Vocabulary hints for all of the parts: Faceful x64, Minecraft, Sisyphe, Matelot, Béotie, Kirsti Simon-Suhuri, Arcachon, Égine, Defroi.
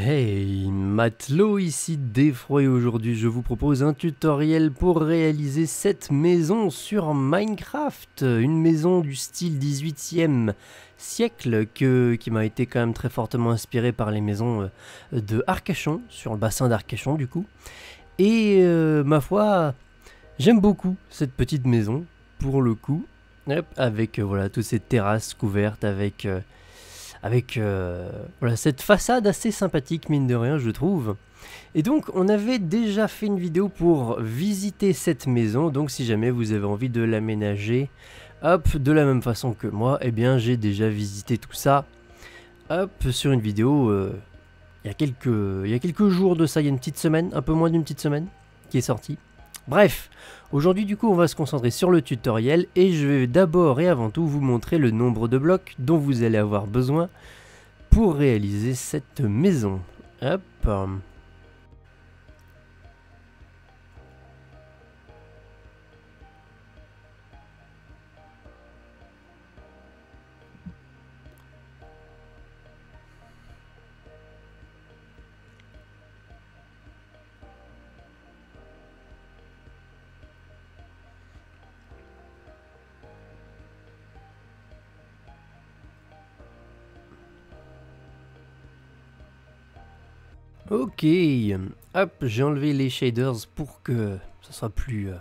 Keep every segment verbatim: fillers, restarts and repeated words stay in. Hey, Matelot ici Defroi. Aujourd'hui je vous propose un tutoriel pour réaliser cette maison sur Minecraft, une maison du style dix-huitième siècle que, qui m'a été quand même très fortement inspirée par les maisons de Arcachon, sur le bassin d'Arcachon du coup, et euh, ma foi j'aime beaucoup cette petite maison pour le coup, yep, avec euh, voilà toutes ces terrasses couvertes avec... Euh, avec euh, voilà, cette façade assez sympathique mine de rien je trouve. Et donc on avait déjà fait une vidéo pour visiter cette maison, donc si jamais vous avez envie de l'aménager, hop, de la même façon que moi, eh bien j'ai déjà visité tout ça, hop, sur une vidéo, euh, il y a quelques, il y a quelques jours de ça, il y a une petite semaine, un peu moins d'une petite semaine, qui est sortie. Bref, aujourd'hui du coup on va se concentrer sur le tutoriel et je vais d'abord et avant tout vous montrer le nombre de blocs dont vous allez avoir besoin pour réaliser cette maison. Hop. Ok, hop, j'ai enlevé les shaders pour que ça soit plus, euh,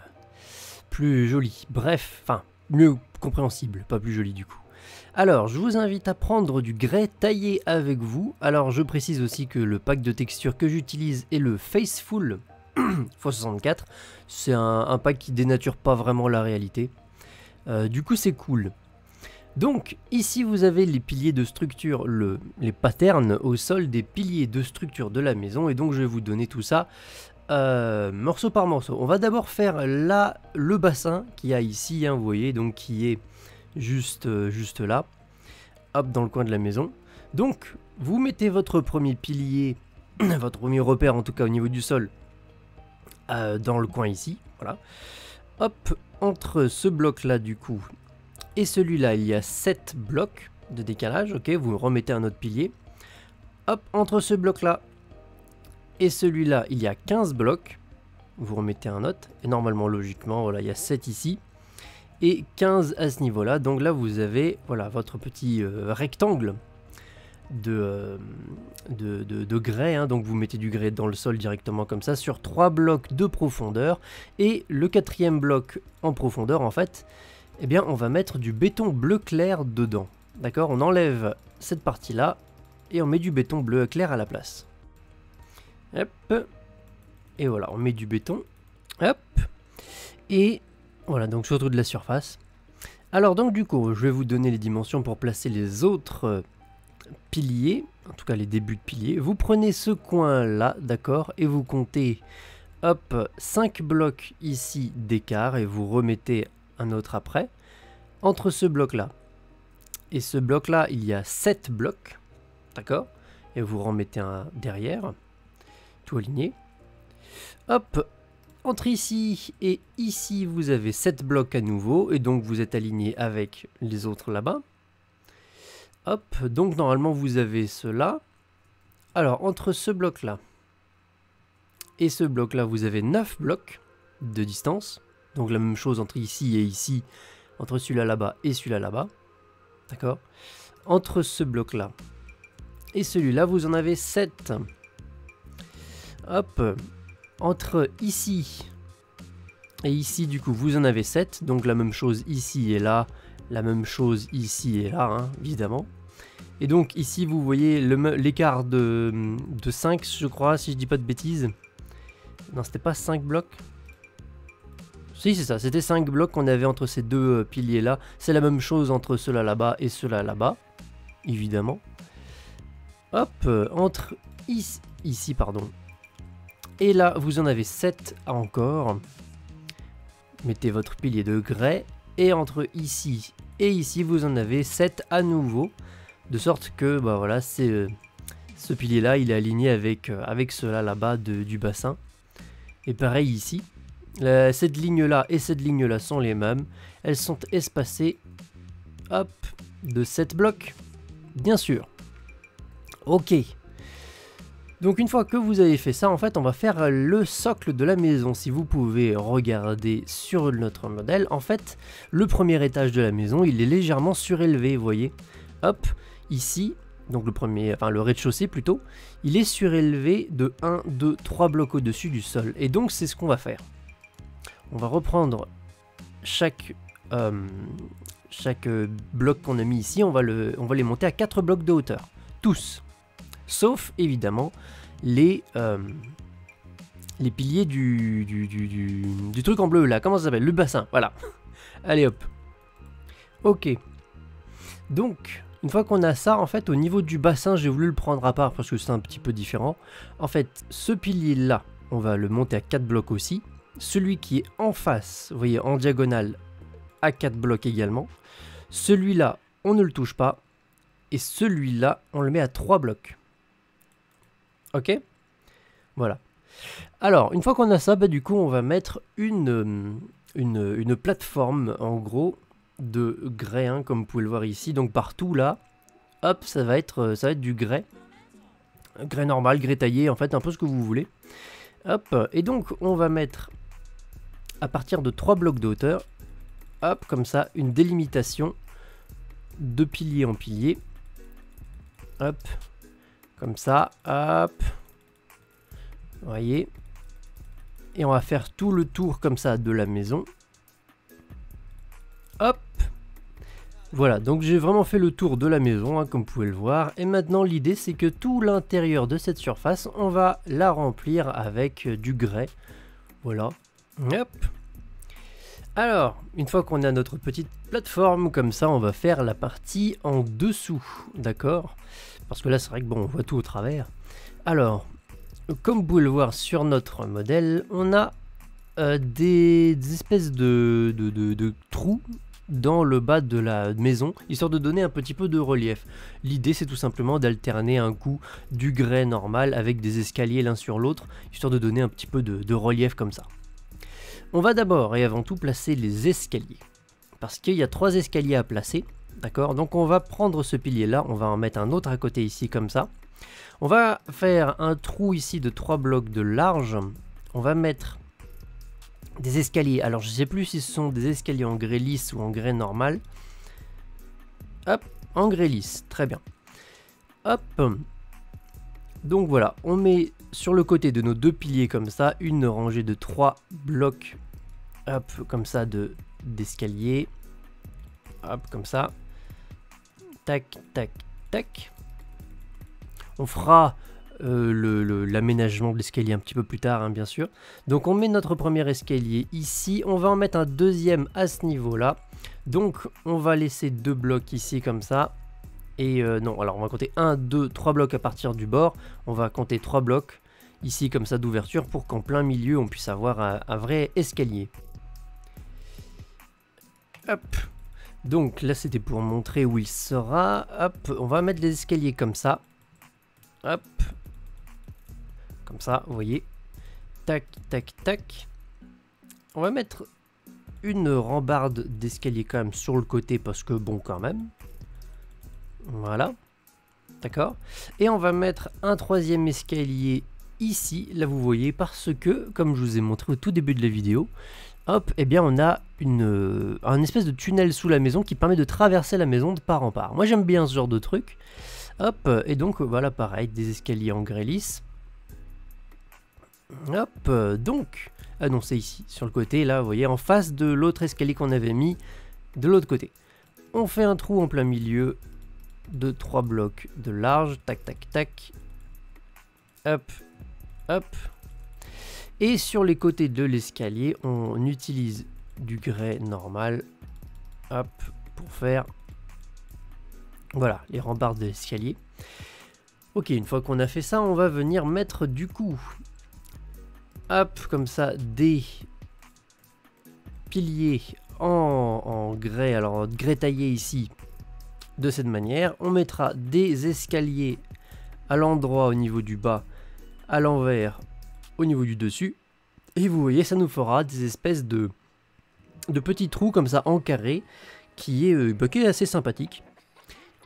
plus joli, bref, enfin, mieux compréhensible, pas plus joli du coup. Alors, je vous invite à prendre du grès taillé avec vous. Alors, je précise aussi que le pack de textures que j'utilise est le Faceful x soixante-quatre, c'est un, un pack qui dénature pas vraiment la réalité, euh, du coup c'est cool. Donc ici vous avez les piliers de structure, le, les patterns au sol des piliers de structure de la maison, et donc je vais vous donner tout ça euh, morceau par morceau. On va d'abord faire là le bassin qu'il y a ici, hein, vous voyez, donc qui est juste, euh, juste là, hop, dans le coin de la maison. Donc vous mettez votre premier pilier, votre premier repère en tout cas au niveau du sol, euh, dans le coin ici, voilà. Hop, entre ce bloc là du coup... et celui-là, il y a sept blocs de décalage, ok, vous remettez un autre pilier. Hop, entre ce bloc-là et celui-là, il y a quinze blocs, vous remettez un autre. Et normalement, logiquement, voilà, il y a sept ici et quinze à ce niveau-là. Donc là, vous avez voilà, votre petit euh, rectangle de, euh, de, de, de grès, hein. Donc vous mettez du grès dans le sol directement comme ça, sur trois blocs de profondeur. Et le quatrième bloc en profondeur, en fait... eh bien, on va mettre du béton bleu clair dedans. D'accord? On enlève cette partie-là et on met du béton bleu clair à la place. Hop. Et voilà, on met du béton. Hop. Et voilà, donc surtout de la surface. Alors, donc du coup, je vais vous donner les dimensions pour placer les autres piliers, en tout cas les débuts de piliers. Vous prenez ce coin-là, d'accord? Et vous comptez, hop, cinq blocs ici d'écart et vous remettez un autre après. Entre ce bloc là et ce bloc là, il y a sept blocs, d'accord, et vous remettez un derrière, tout aligné. Hop, entre ici et ici vous avez sept blocs à nouveau, et donc vous êtes aligné avec les autres là-bas. Hop, donc normalement vous avez cela. Alors entre ce bloc là et ce bloc là, vous avez neuf blocs de distance. Donc la même chose entre ici et ici, entre celui-là là-bas et celui-là là-bas, d'accord? Entre ce bloc-là et celui-là, vous en avez sept. Hop, entre ici et ici, du coup, vous en avez sept. Donc la même chose ici et là, la même chose ici et là, hein, évidemment. Et donc ici, vous voyez l'écart de, de cinq, je crois, si je dis pas de bêtises. Non, c'était pas cinq blocs. Si, c'est ça, c'était cinq blocs qu'on avait entre ces deux euh, piliers là. C'est la même chose entre ceux-là là-bas et ceux-là là-bas, évidemment. Hop, euh, entre ici, ici, pardon. Et là, vous en avez sept encore. Mettez votre pilier de grès. Et entre ici et ici, vous en avez sept à nouveau. De sorte que, bah voilà, c'est euh, ce pilier là, il est aligné avec, euh, avec ceux-là là-bas du bassin. Et pareil ici. Cette ligne-là et cette ligne-là sont les mêmes. Elles sont espacées, hop, de sept blocs, bien sûr. Ok. Donc une fois que vous avez fait ça, en fait on va faire le socle de la maison. Si vous pouvez regarder sur notre modèle, en fait le premier étage de la maison il est légèrement surélevé, vous voyez. Hop, ici, donc le premier, enfin le rez-de-chaussée plutôt, il est surélevé de un, deux, trois blocs au-dessus du sol. Et donc c'est ce qu'on va faire. On va reprendre chaque, euh, chaque bloc qu'on a mis ici, on va, le, on va les monter à quatre blocs de hauteur, tous. Sauf évidemment les, euh, les piliers du, du, du, du, du truc en bleu là, comment ça s'appelle? Le bassin, voilà. Allez hop. Ok. Donc, une fois qu'on a ça, en fait, au niveau du bassin, j'ai voulu le prendre à part parce que c'est un petit peu différent. En fait, ce pilier là, on va le monter à quatre blocs aussi. Celui qui est en face, vous voyez, en diagonale, à quatre blocs également. Celui-là, on ne le touche pas. Et celui-là, on le met à trois blocs. Ok, voilà. Alors, une fois qu'on a ça, bah, du coup, on va mettre une, une, une plateforme, en gros, de grès, hein, comme vous pouvez le voir ici. Donc, partout, là, hop, ça va être, ça va être du grès. Grès normal, grès taillé, en fait, un peu ce que vous voulez. Hop, et donc, on va mettre, à partir de trois blocs de hauteur, hop, comme ça, une délimitation de pilier en pilier. Hop, comme ça, hop, vous voyez, et on va faire tout le tour comme ça de la maison, hop, voilà, donc j'ai vraiment fait le tour de la maison, hein, comme vous pouvez le voir, et maintenant l'idée c'est que tout l'intérieur de cette surface, on va la remplir avec du grès, voilà, hop. Alors, une fois qu'on a notre petite plateforme, comme ça, on va faire la partie en dessous, d'accord? Parce que là, c'est vrai que bon, on voit tout au travers. Alors, comme vous pouvez le voir sur notre modèle, on a euh, des, des espèces de, de, de, de trous dans le bas de la maison, histoire de donner un petit peu de relief. L'idée, c'est tout simplement d'alterner un coup du grès normal avec des escaliers l'un sur l'autre, histoire de donner un petit peu de, de relief comme ça. On va d'abord et avant tout placer les escaliers, parce qu'il y a trois escaliers à placer, d'accord? Donc on va prendre ce pilier là, on va en mettre un autre à côté ici comme ça. On va faire un trou ici de trois blocs de large, on va mettre des escaliers, alors je sais plus si ce sont des escaliers en grès lisse ou en grès normal. Hop, en grès lisse, très bien. Hop, donc voilà, on met sur le côté de nos deux piliers comme ça, une rangée de trois blocs, hop, comme ça, de d'escalier, hop, comme ça, tac, tac, tac. On fera euh, l'aménagement le, le, de l'escalier un petit peu plus tard, hein, bien sûr. Donc on met notre premier escalier ici, on va en mettre un deuxième à ce niveau-là. Donc on va laisser deux blocs ici comme ça. Et euh, non, alors on va compter un, deux, trois blocs à partir du bord. On va compter trois blocs ici comme ça d'ouverture pour qu'en plein milieu on puisse avoir un, un vrai escalier. Hop. Donc là c'était pour montrer où il sera. Hop, on va mettre les escaliers comme ça. Hop. Comme ça, vous voyez. Tac, tac, tac. On va mettre une rambarde d'escalier quand même sur le côté parce que bon quand même. Voilà, d'accord. Et on va mettre un troisième escalier ici, là vous voyez, parce que, comme je vous ai montré au tout début de la vidéo, hop, eh bien on a une, un espèce de tunnel sous la maison qui permet de traverser la maison de part en part. Moi j'aime bien ce genre de truc. Hop, et donc voilà pareil, des escaliers en grès lisse. Hop, donc, ah non c'est ici, sur le côté, là vous voyez, en face de l'autre escalier qu'on avait mis de l'autre côté. On fait un trou en plein milieu de trois blocs de large, tac tac tac, hop hop, et sur les côtés de l'escalier on utilise du grès normal, hop, pour faire voilà les rambardes de l'escalier. Ok, une fois qu'on a fait ça, on va venir mettre du coup, hop, comme ça, des piliers en, en grès, alors en grès taillé ici. De cette manière, on mettra des escaliers à l'endroit au niveau du bas, à l'envers au niveau du dessus. Et vous voyez, ça nous fera des espèces de, de petits trous comme ça en carré, qui est, bah, qui est assez sympathique.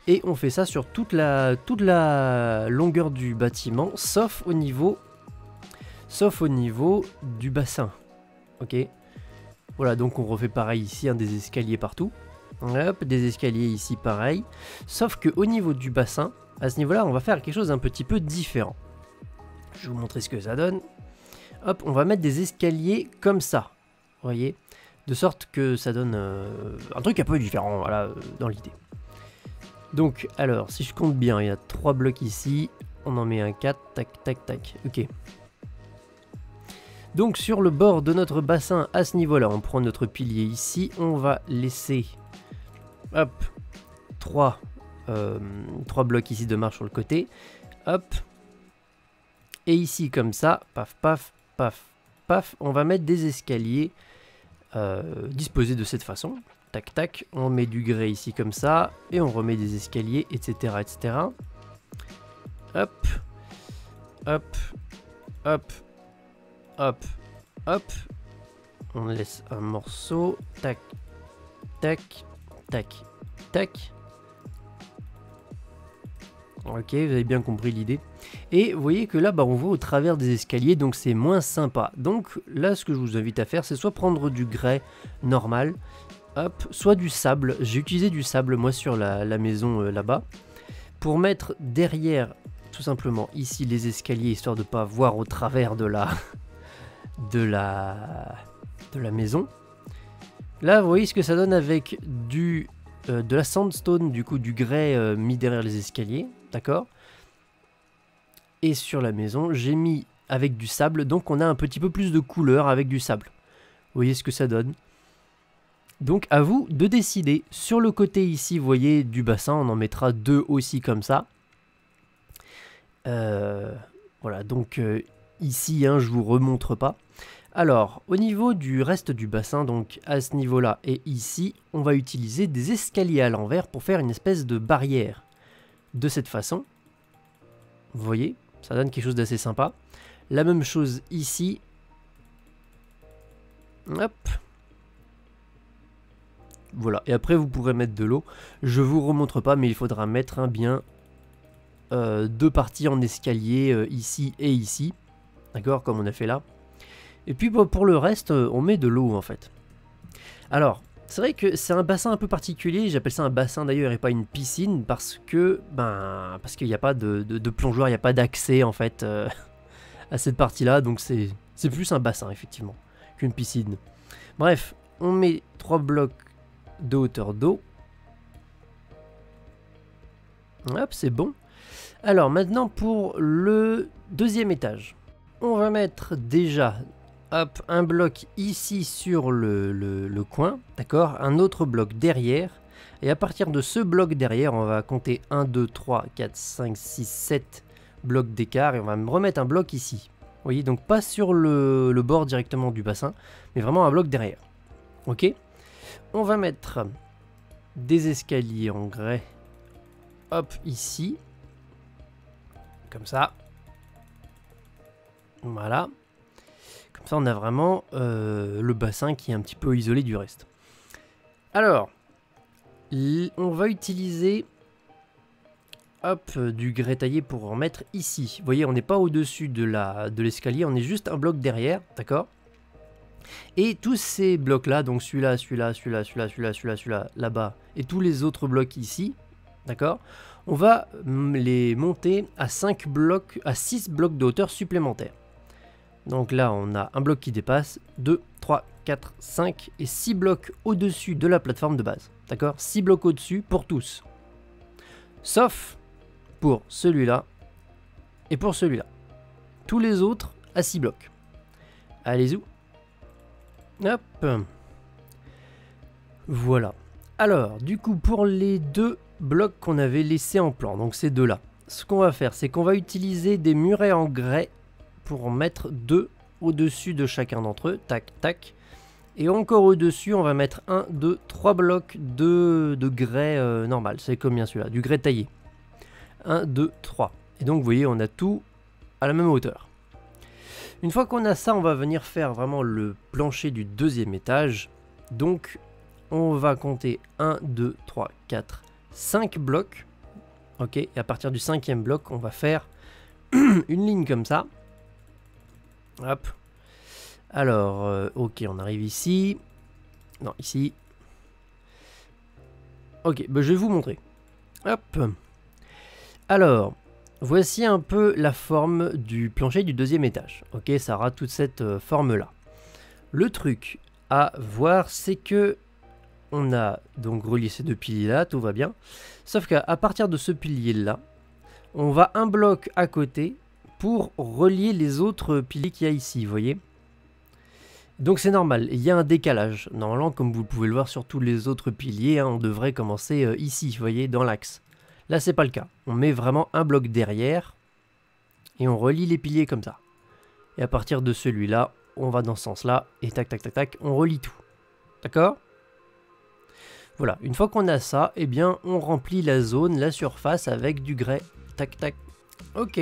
Et on fait ça sur toute la, toute la longueur du bâtiment, sauf au niveau, sauf au niveau du bassin. Ok. Voilà, donc on refait pareil ici, hein, des escaliers partout. Hop, des escaliers ici, pareil. Sauf qu'au niveau du bassin, à ce niveau-là, on va faire quelque chose d'un petit peu différent. Je vais vous montrer ce que ça donne. Hop, on va mettre des escaliers comme ça. Vous voyez? De sorte que ça donne euh, un truc un peu différent, voilà, dans l'idée. Donc, alors, si je compte bien, il y a trois blocs ici. On en met un quatre, tac, tac, tac. Ok. Donc, sur le bord de notre bassin, à ce niveau-là, on prend notre pilier ici. On va laisser, hop, trois, euh, trois blocs ici de marche sur le côté. Hop. Et ici, comme ça, paf, paf, paf, paf, on va mettre des escaliers euh, disposés de cette façon. Tac, tac, on met du grès ici, comme ça, et on remet des escaliers, et cetera, et cetera. Hop, hop, hop, hop, hop. On laisse un morceau. Tac, tac, tac, tac. Ok, vous avez bien compris l'idée. Et vous voyez que là, bah, on voit au travers des escaliers, donc c'est moins sympa. Donc là, ce que je vous invite à faire, c'est soit prendre du grès normal, hop, soit du sable. J'ai utilisé du sable, moi, sur la, la maison euh, là-bas, pour mettre derrière, tout simplement, ici, les escaliers, histoire de ne pas voir au travers de la, de la, de la maison. Là, vous voyez ce que ça donne avec du, euh, de la sandstone, du coup, du grès euh, mis derrière les escaliers. D'accord. Et sur la maison, j'ai mis avec du sable, donc on a un petit peu plus de couleur avec du sable. Vous voyez ce que ça donne. Donc à vous de décider. Sur le côté ici, vous voyez, du bassin, on en mettra deux aussi comme ça. Euh, voilà, donc euh, ici, hein, je vous remontre pas. Alors, au niveau du reste du bassin, donc à ce niveau-là et ici, on va utiliser des escaliers à l'envers pour faire une espèce de barrière. De cette façon, vous voyez, ça donne quelque chose d'assez sympa. La même chose ici. Hop. Voilà, et après vous pourrez mettre de l'eau. Je vous remontre pas, mais il faudra mettre un hein, bien euh, deux parties en escalier euh, ici et ici. D'accord, comme on a fait là. Et puis bah, pour le reste, euh, on met de l'eau en fait. Alors... c'est vrai que c'est un bassin un peu particulier, j'appelle ça un bassin d'ailleurs et pas une piscine parce que ben parce qu'il n'y a pas de, de, de plongeoir, il n'y a pas d'accès en fait euh, à cette partie-là, donc c'est c'est plus un bassin effectivement qu'une piscine. Bref, on met trois blocs de hauteur d'eau. Hop, c'est bon. Alors maintenant pour le deuxième étage, on va mettre déjà... hop, un bloc ici sur le, le, le coin, d'accord, un autre bloc derrière, et à partir de ce bloc derrière, on va compter un, deux, trois, quatre, cinq, six, sept blocs d'écart, et on va me remettre un bloc ici. Vous voyez, donc pas sur le, le bord directement du bassin, mais vraiment un bloc derrière. Ok, on va mettre des escaliers en grès, hop, ici, comme ça, voilà. Comme ça, on a vraiment euh, le bassin qui est un petit peu isolé du reste. Alors, on va utiliser hop, du grès taillé pour en mettre ici. Vous voyez, on n'est pas au-dessus de la, de l'escalier, on est juste un bloc derrière, d'accord? Et tous ces blocs-là, donc celui-là, celui-là, celui-là, celui-là, celui-là, celui-là, celui-là, là-bas, et tous les autres blocs ici, d'accord? On va les monter à cinq blocs, à six blocs de hauteur supplémentaires. Donc là, on a un bloc qui dépasse, deux, trois, quatre, cinq et six blocs au-dessus de la plateforme de base. D'accord? six blocs au-dessus pour tous. Sauf pour celui-là et pour celui-là. Tous les autres à six blocs. Allez-y. Hop. Voilà. Alors, du coup, pour les deux blocs qu'on avait laissés en plan, donc ces deux-là, ce qu'on va faire, c'est qu'on va utiliser des murets en grès pour en mettre deux au-dessus de chacun d'entre eux, tac, tac. Et encore au-dessus, on va mettre un, deux, trois blocs de, de grès euh, normal. C'est combien celui-là? Du grès taillé. un, deux, trois. Et donc, vous voyez, on a tout à la même hauteur. Une fois qu'on a ça, on va venir faire vraiment le plancher du deuxième étage. Donc, on va compter un, deux, trois, quatre, cinq blocs. Ok, et à partir du cinquième bloc, on va faire une ligne comme ça. Hop. Alors, euh, ok, on arrive ici. Non, ici. Ok, bah, je vais vous montrer. Hop. Alors, voici un peu la forme du plancher du deuxième étage. Ok, ça aura toute cette euh, forme-là. Le truc à voir, c'est que on a donc relié ces deux piliers-là, tout va bien. Sauf qu'à partir de ce pilier-là, on va un bloc à côté pour relier les autres piliers qu'il y a ici, vous voyez. Donc c'est normal, il y a un décalage. Normalement, comme vous pouvez le voir sur tous les autres piliers, hein, on devrait commencer euh, ici, vous voyez, dans l'axe. Là, c'est pas le cas. On met vraiment un bloc derrière et on relie les piliers comme ça. Et à partir de celui-là, on va dans ce sens-là et tac, tac, tac, tac, on relie tout. D'accord ? Voilà, une fois qu'on a ça, eh bien, on remplit la zone, la surface avec du grès. Tac, tac. Ok.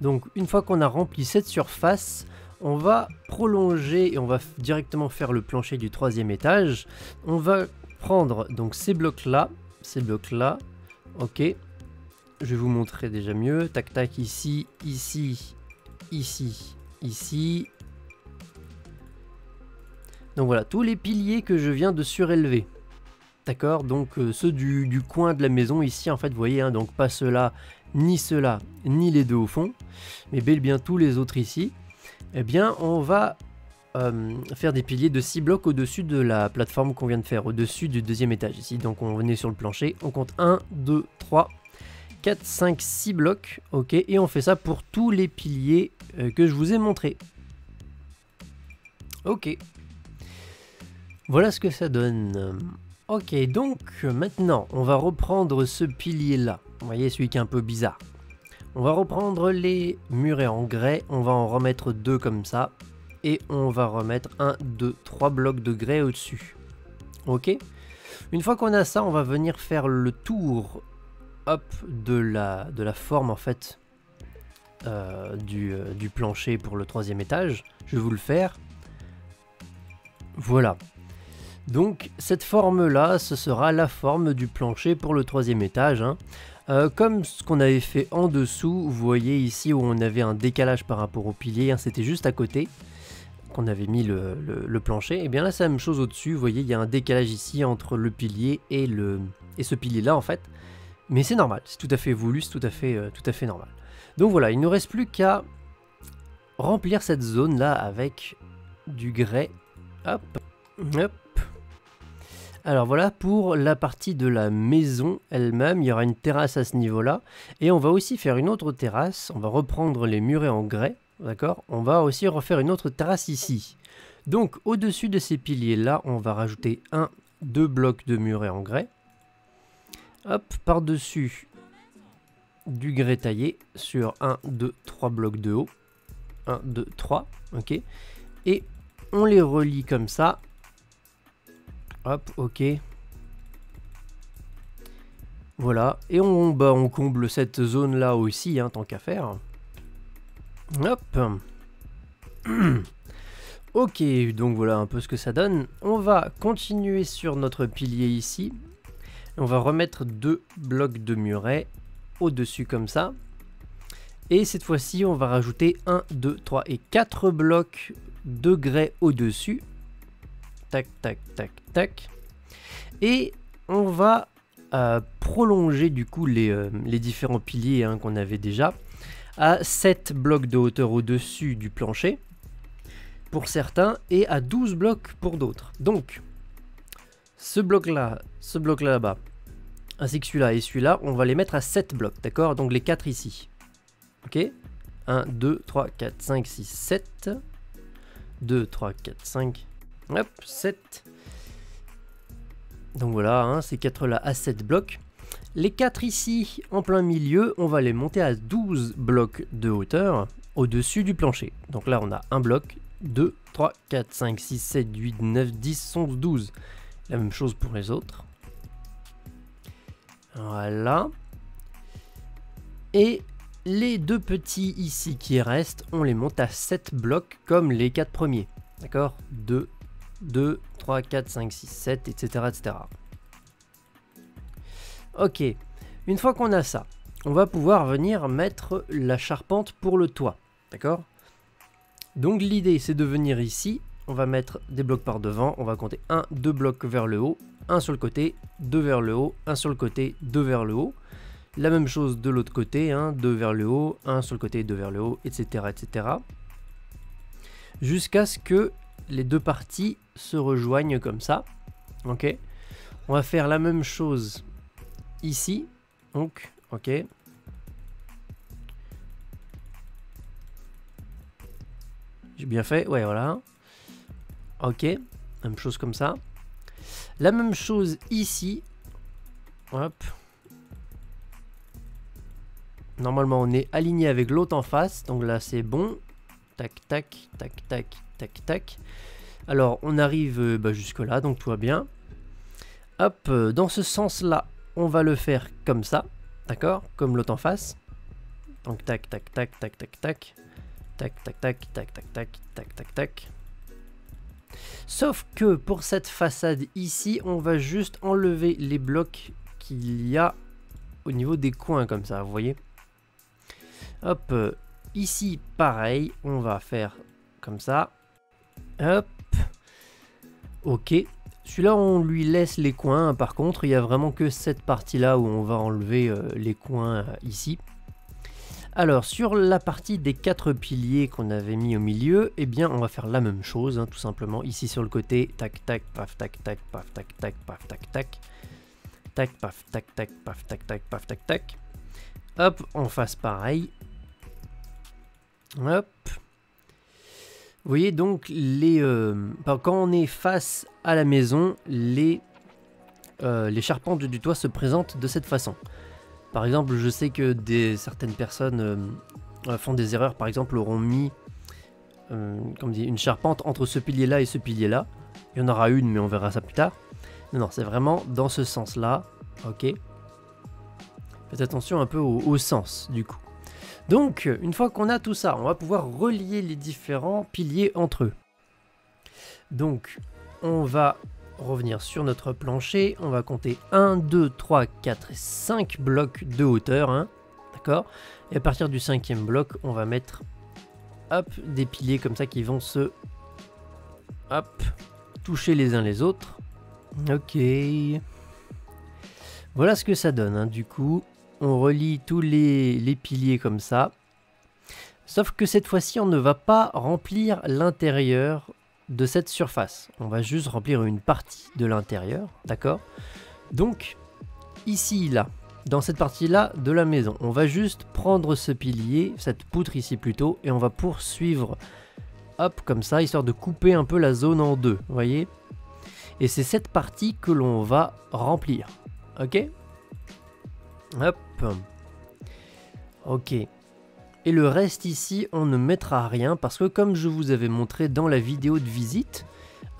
Donc, une fois qu'on a rempli cette surface, on va prolonger et on va directement faire le plancher du troisième étage. On va prendre donc ces blocs-là, ces blocs-là. Ok. Je vais vous montrer déjà mieux. Tac, tac, ici, ici, ici, ici. Donc voilà, tous les piliers que je viens de surélever. D'accord? Donc euh, ceux du, du coin de la maison ici, en fait, vous voyez, hein, donc pas ceux-là, ni ceux-là, ni les deux au fond, mais bel et bien tous les autres ici. Eh bien, on va euh, faire des piliers de six blocs au-dessus de la plateforme qu'on vient de faire, au-dessus du deuxième étage ici. Donc on venait sur le plancher, on compte un, deux, trois, quatre, cinq, six blocs. Ok, et on fait ça pour tous les piliers euh, que je vous ai montrés. Ok. Voilà ce que ça donne. Ok, donc maintenant, on va reprendre ce pilier-là. Vous voyez, celui qui est un peu bizarre. On va reprendre les murets en grès. On va en remettre deux comme ça. Et on va remettre un, deux, trois blocs de grès au-dessus. Ok. Une fois qu'on a ça, on va venir faire le tour hop, de, la, de la forme, en fait, euh, du, euh, du plancher pour le troisième étage. Je vais vous le faire. Voilà. Donc cette forme-là, ce sera la forme du plancher pour le troisième étage. Hein. Euh, comme ce qu'on avait fait en dessous, vous voyez ici où on avait un décalage par rapport au pilier, hein, c'était juste à côté qu'on avait mis le, le, le plancher. Et bien là c'est la même chose au-dessus, vous voyez il y a un décalage ici entre le pilier et, le, et ce pilier-là en fait. Mais c'est normal, c'est tout à fait voulu, c'est tout à fait, euh, tout à fait normal. Donc voilà, il ne nous reste plus qu'à remplir cette zone-là avec du grès. Hop, hop. Alors voilà pour la partie de la maison elle-même, il y aura une terrasse à ce niveau-là. Et on va aussi faire une autre terrasse, on va reprendre les murets en grès, d'accord? On va aussi refaire une autre terrasse ici. Donc au-dessus de ces piliers-là, on va rajouter un, deux blocs de murets en grès. Hop, par-dessus du grès taillé sur un, deux, trois blocs de haut. un, deux, trois, ok. Et on les relie comme ça. Hop, ok. Voilà, et on, bah, on comble cette zone-là aussi, hein, tant qu'à faire. Hop. Ok, donc voilà un peu ce que ça donne. On va continuer sur notre pilier ici. On va remettre deux blocs de muret au-dessus comme ça. Et cette fois-ci, on va rajouter un, deux, trois et quatre blocs de grès au-dessus. Tac, tac, tac, tac. Et on va euh, prolonger du coup les, euh, les différents piliers hein, qu'on avait déjà à sept blocs de hauteur au-dessus du plancher pour certains et à douze blocs pour d'autres. Donc, ce bloc-là, ce bloc-là là-bas, ainsi que celui-là et celui-là, on va les mettre à sept blocs, d'accord? Donc les quatre ici. Ok? un, deux, trois, quatre, cinq, six, sept. deux, trois, quatre, cinq... Hop, sept. Donc voilà, hein, ces quatre là à sept blocs. Les quatre ici, en plein milieu, on va les monter à douze blocs de hauteur au-dessus du plancher. Donc là, on a un bloc, deux, trois, quatre, cinq, six, sept, huit, neuf, dix, onze, douze. La même chose pour les autres. Voilà. Et les deux petits ici qui restent, on les monte à sept blocs comme les quatre premiers. D'accord? deux, deux, trois, quatre, cinq, six, sept, et cetera, et cetera. Ok, Une fois qu'on a ça, on va pouvoir venir mettre la charpente pour le toit, d'accord? Donc l'idée, c'est de venir ici, on va mettre des blocs par devant, on va compter un, deux blocs vers le haut, un sur le côté, deux vers le haut, un sur le côté, deux vers le haut. La même chose de l'autre côté, hein, deux vers le haut, un sur le côté, deux vers le haut, et cetera et cetera. Jusqu'à ce que les deux parties se rejoignent comme ça. Ok. On va faire la même chose ici. Donc, ok. J'ai bien fait, ouais, voilà. Ok, même chose comme ça. La même chose ici. Hop. Normalement, on est aligné avec l'autre en face. Donc là, c'est bon. Tac, tac, tac, tac, tac, tac. Alors, on arrive bah, jusque-là. Donc, tout va bien. Hop, dans ce sens-là, on va le faire comme ça. D'accord? Comme l'autre en face. Donc, tac, tac, tac, tac, tac, tac. Tac, tac, tac, tac, tac, tac, tac, tac, tac. Sauf que pour cette façade ici, on va juste enlever les blocs qu'il y a au niveau des coins comme ça, vous voyez. Hop, ici pareil, on va faire comme ça. Hop, ok. Celui-là, on lui laisse les coins. Par contre, il n'y a vraiment que cette partie-là où on va enlever euh, les coins euh, ici. Alors, sur la partie des quatre piliers qu'on avait mis au milieu, eh bien, on va faire la même chose, hein, tout simplement. Ici, sur le côté, tac, tac, paf, tac, tac, paf, tac, tac, paf, tac, tac. Tac, paf, tac, tac, paf, tac, tac, paf, tac, tac. Hop, en face, pareil. Hop. Vous voyez, donc, les, euh, quand on est face à la maison, les, euh, les charpentes du toit se présentent de cette façon. Par exemple, je sais que des, certaines personnes euh, font des erreurs, par exemple, auront mis euh, comme dit, une charpente entre ce pilier-là et ce pilier-là. Il y en aura une, mais on verra ça plus tard. Non, non, c'est vraiment dans ce sens-là. Ok. Faites attention un peu au, au sens, du coup. Donc, une fois qu'on a tout ça, on va pouvoir relier les différents piliers entre eux. Donc, on va revenir sur notre plancher, on va compter un, deux, trois, quatre, cinq blocs de hauteur, hein, d'accord? Et à partir du cinquième bloc, on va mettre hop, des piliers comme ça qui vont se hop, toucher les uns les autres. Ok. Voilà ce que ça donne, hein. Du coup, on relie tous les, les piliers comme ça. Sauf que cette fois-ci, on ne va pas remplir l'intérieur de cette surface, on va juste remplir une partie de l'intérieur, d'accord? Donc ici, là, dans cette partie là de la maison, on va juste prendre ce pilier, cette poutre ici plutôt, et on va poursuivre hop comme ça, histoire de couper un peu la zone en deux, vous voyez, et c'est cette partie que l'on va remplir. Ok, hop, ok. Et le reste ici, on ne mettra rien parce que comme je vous avais montré dans la vidéo de visite,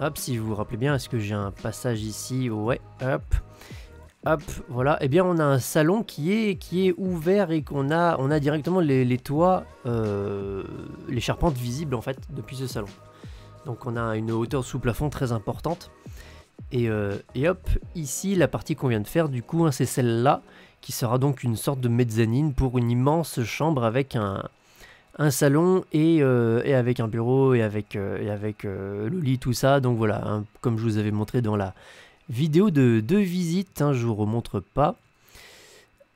hop, si vous vous rappelez bien, est-ce que j'ai un passage ici? Ouais, hop, hop, voilà. Eh bien, on a un salon qui est, qui est ouvert et qu'on a, on a directement les, les toits, euh, les charpentes visibles en fait depuis ce salon. Donc on a une hauteur sous plafond très importante. Et, euh, et hop, ici, la partie qu'on vient de faire, du coup, hein, c'est celle-là, qui sera donc une sorte de mezzanine pour une immense chambre avec un, un salon et, euh, et avec un bureau et avec, euh, et avec euh, le lit, tout ça. Donc voilà, hein, comme je vous avais montré dans la vidéo de, de visite, hein, je vous remontre pas.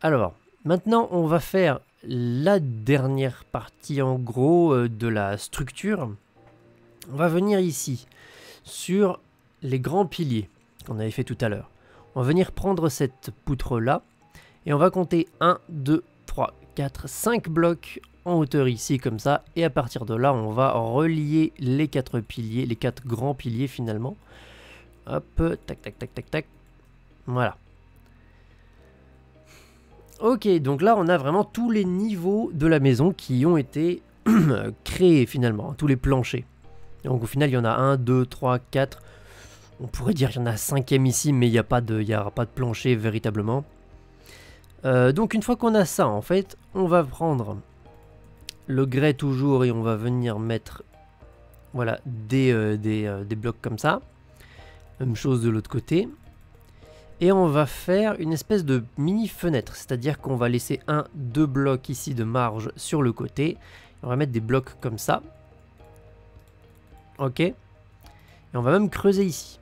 Alors, maintenant, on va faire la dernière partie, en gros, euh, de la structure. On va venir ici, sur les grands piliers qu'on avait fait tout à l'heure. On va venir prendre cette poutre-là. Et on va compter un, deux, trois, quatre, cinq blocs en hauteur ici comme ça. Et à partir de là, on va relier les quatre piliers, les quatre grands piliers finalement. Hop, tac, tac, tac, tac, tac. Voilà. Ok, donc là, on a vraiment tous les niveaux de la maison qui ont été créés finalement, tous les planchers. Donc au final, il y en a un, deux, trois, quatre. On pourrait dire qu'il y en a un cinquième ici, mais il n'y a pas de, il n'y aura pas de plancher véritablement. Euh, donc une fois qu'on a ça, en fait, on va prendre le grès toujours et on va venir mettre voilà, des, euh, des, euh, des blocs comme ça. Même chose de l'autre côté. et on va faire une espèce de mini fenêtre, c'est-à-dire qu'on va laisser un, deux blocs ici de marge sur le côté. On va mettre des blocs comme ça. Ok. Et on va même creuser ici.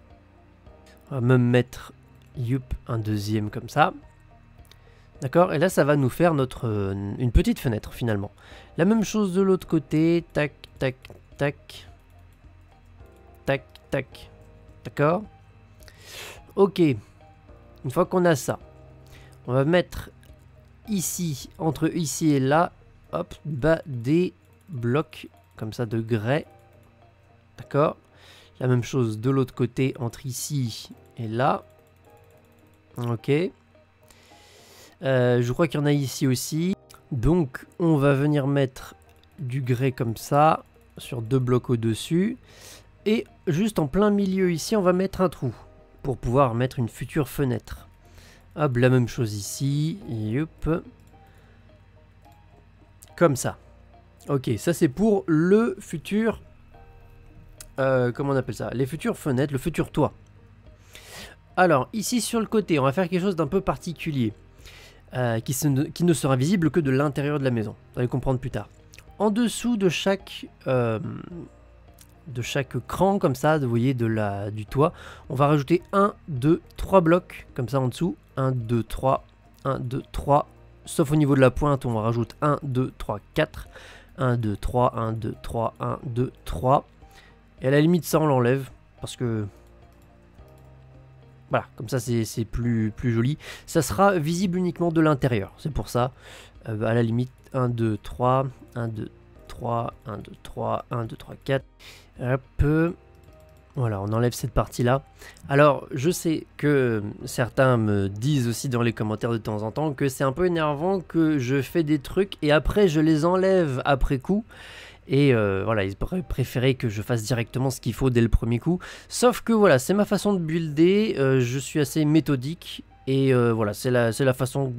On va même mettre youp, un deuxième comme ça. D'accord. Et là, ça va nous faire notre euh, une petite fenêtre finalement. La même chose de l'autre côté. Tac, tac, tac. Tac, tac. D'accord. Ok. Une fois qu'on a ça, on va mettre ici, entre ici et là, hop, bas des blocs comme ça de grès. D'accord. La même chose de l'autre côté, entre ici et là. Ok. Euh, je crois qu'il y en a ici aussi. Donc on va venir mettre du grès comme ça, sur deux blocs au-dessus. Et juste en plein milieu ici, on va mettre un trou pour pouvoir mettre une future fenêtre. Hop, la même chose ici. Youp. Comme ça. Ok, ça c'est pour le futur... Euh, comment on appelle ça? Les futures fenêtres, le futur toit. Alors, ici sur le côté, on va faire quelque chose d'un peu particulier. Euh, qui, se, qui ne sera visible que de l'intérieur de la maison. Vous allez comprendre plus tard. En dessous de chaque... Euh, de chaque cran comme ça, vous voyez, de la, du toit, on va rajouter un, deux, trois blocs comme ça en dessous, un, deux, trois, un, deux, trois, sauf au niveau de la pointe, on rajoute un, deux, trois, quatre, un, deux, trois, un, deux, trois, un, deux, trois, et à la limite ça on l'enlève, parce que voilà, comme ça c'est plus, plus joli, ça sera visible uniquement de l'intérieur, c'est pour ça, euh, à la limite un, deux, trois, un, deux, trois, un, deux, trois, un, deux, trois, quatre. Hop. Voilà, on enlève cette partie-là. Alors, je sais que certains me disent aussi dans les commentaires de temps en temps que c'est un peu énervant que je fais des trucs et après je les enlève après coup. Et euh, voilà, ils auraient préféré que je fasse directement ce qu'il faut dès le premier coup. Sauf que voilà, c'est ma façon de builder, euh, je suis assez méthodique. Et euh, voilà, c'est la, c'est la façon...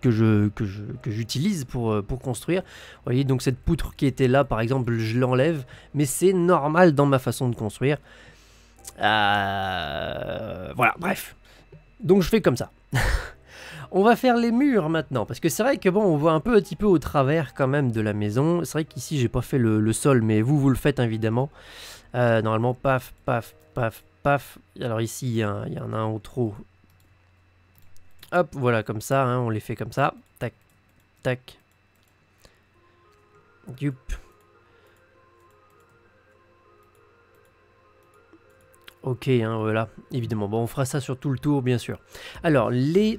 que je, que je, que j'utilise pour, pour construire. Vous voyez, donc cette poutre qui était là, par exemple, je l'enlève, mais c'est normal dans ma façon de construire. Euh, voilà, bref. Donc je fais comme ça. On va faire les murs maintenant, parce que c'est vrai que bon, on voit un peu, un petit peu au travers quand même de la maison. C'est vrai qu'ici, j'ai pas fait le, le sol, mais vous, vous le faites évidemment. Euh, normalement, paf, paf, paf, paf. Alors ici, il y, y en a un en trop. Hop, voilà, comme ça, hein, on les fait comme ça. Tac, tac. Youp. Ok, hein, voilà, évidemment. Bon, on fera ça sur tout le tour, bien sûr. Alors, les,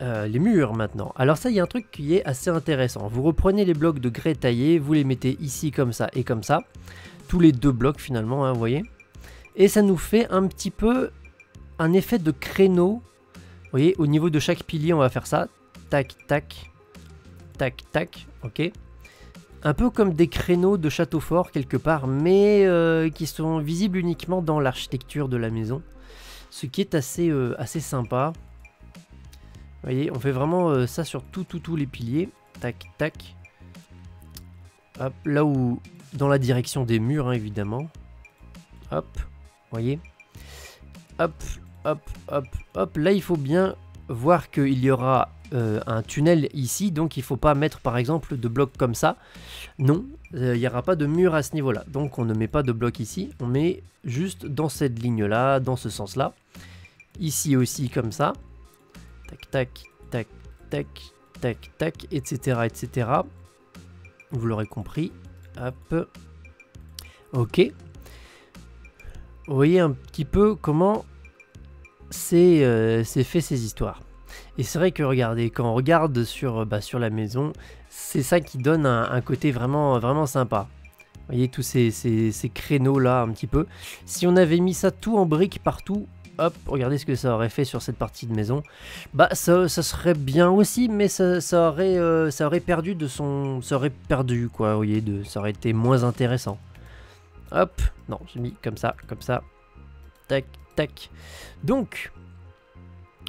euh, les murs, maintenant. Alors ça, il y a un truc qui est assez intéressant. Vous reprenez les blocs de grès taillés, vous les mettez ici, comme ça et comme ça. Tous les deux blocs, finalement, hein, vous voyez. Et ça nous fait un petit peu un effet de créneau. Vous voyez, au niveau de chaque pilier, on va faire ça. Tac, tac, tac, tac, ok. Un peu comme des créneaux de château fort quelque part, mais euh, qui sont visibles uniquement dans l'architecture de la maison. Ce qui est assez, euh, assez sympa. Vous voyez, on fait vraiment euh, ça sur tout, tout, tous les piliers. Tac, tac. Hop, là où... Dans la direction des murs, hein, évidemment. Hop, vous voyez. Hop. Hop, hop, hop, là il faut bien voir qu'il y aura euh, un tunnel ici, donc il ne faut pas mettre par exemple de blocs comme ça. Non, euh, il n'y aura pas de mur à ce niveau-là, donc on ne met pas de blocs ici, on met juste dans cette ligne-là, dans ce sens-là. Ici aussi comme ça, tac, tac, tac, tac, tac, tac, et cetera, et cetera. Vous l'aurez compris, hop, ok. Vous voyez un petit peu comment... C'est euh, fait ces histoires. Et c'est vrai que regardez, quand on regarde sur, bah, sur la maison, c'est ça qui donne un, un côté vraiment, vraiment sympa. Vous voyez tous ces, ces, ces créneaux là un petit peu. Si on avait mis ça tout en briques partout, hop, regardez ce que ça aurait fait sur cette partie de maison. Bah ça, ça serait bien aussi, mais ça, ça, aurait, euh, ça aurait perdu de son... Ça aurait perdu quoi, vous voyez, de, ça aurait été moins intéressant. Hop, non, j'ai mis comme ça, comme ça. Tac. Tac. Donc,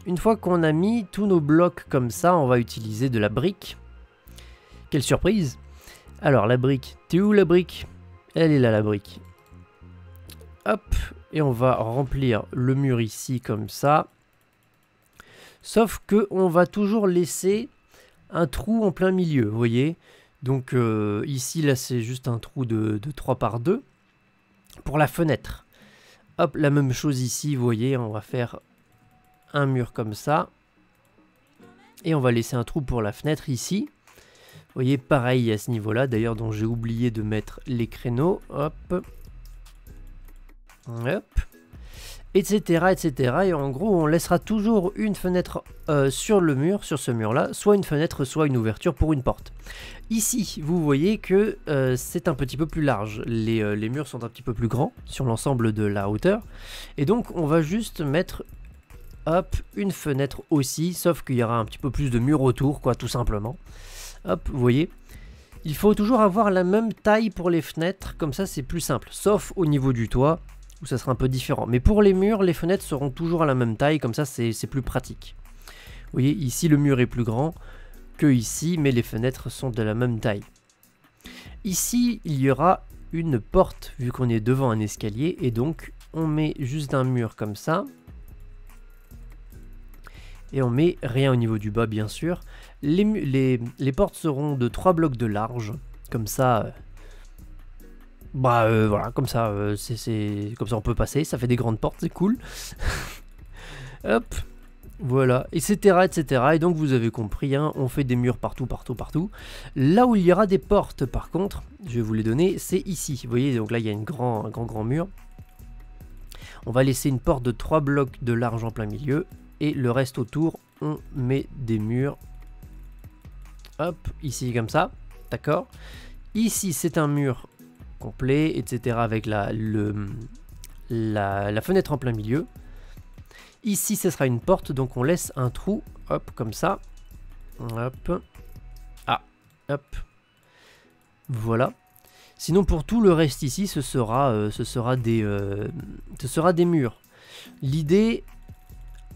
une fois qu'on a mis tous nos blocs comme ça, on va utiliser de la brique. Quelle surprise! Alors, la brique, t'es où la brique? Elle est là, la brique. Hop, et on va remplir le mur ici comme ça. Sauf qu'on va toujours laisser un trou en plein milieu, vous voyez. Donc euh, ici, là, c'est juste un trou de, de trois par deux pour la fenêtre. Hop, la même chose ici, vous voyez, on va faire un mur comme ça. Et on va laisser un trou pour la fenêtre ici. Vous voyez, pareil à ce niveau-là, d'ailleurs, dont j'ai oublié de mettre les créneaux. Hop. Hop. Etc, et cetera. Et en gros, on laissera toujours une fenêtre euh, sur le mur, sur ce mur-là, soit une fenêtre, soit une ouverture pour une porte. Ici, vous voyez que euh, c'est un petit peu plus large. Les, euh, les murs sont un petit peu plus grands sur l'ensemble de la hauteur. Et donc, on va juste mettre... Hop, une fenêtre aussi, sauf qu'il y aura un petit peu plus de murs autour, quoi, tout simplement. Hop, vous voyez. Il faut toujours avoir la même taille pour les fenêtres, comme ça c'est plus simple. Sauf au niveau du toit, où ça sera un peu différent. Mais pour les murs, les fenêtres seront toujours à la même taille, comme ça c'est plus pratique. Vous voyez, ici le mur est plus grand que ici, mais les fenêtres sont de la même taille. Ici, il y aura une porte, vu qu'on est devant un escalier, et donc on met juste un mur comme ça. Et on met rien au niveau du bas, bien sûr. Les, les, les portes seront de trois blocs de large. Comme ça, euh, bah euh, voilà, comme ça, euh, c'est comme ça on peut passer. Ça fait des grandes portes, c'est cool. Hop, voilà, et cetera, et cetera. Et donc vous avez compris, hein, on fait des murs partout, partout, partout. Là où il y aura des portes, par contre, je vais vous les donner, c'est ici. Vous voyez, donc là il y a une grand, un grand, grand mur. On va laisser une porte de trois blocs de large en plein milieu. Et le reste autour, on met des murs. Hop, ici comme ça, d'accord. Ici, c'est un mur complet, et cetera. Avec la, le, la, la fenêtre en plein milieu. Ici, ce sera une porte, donc on laisse un trou. Hop, comme ça. Hop. Ah, hop. Voilà. Sinon, pour tout le reste ici, ce sera, euh, ce sera, des, euh, ce sera des murs. L'idée...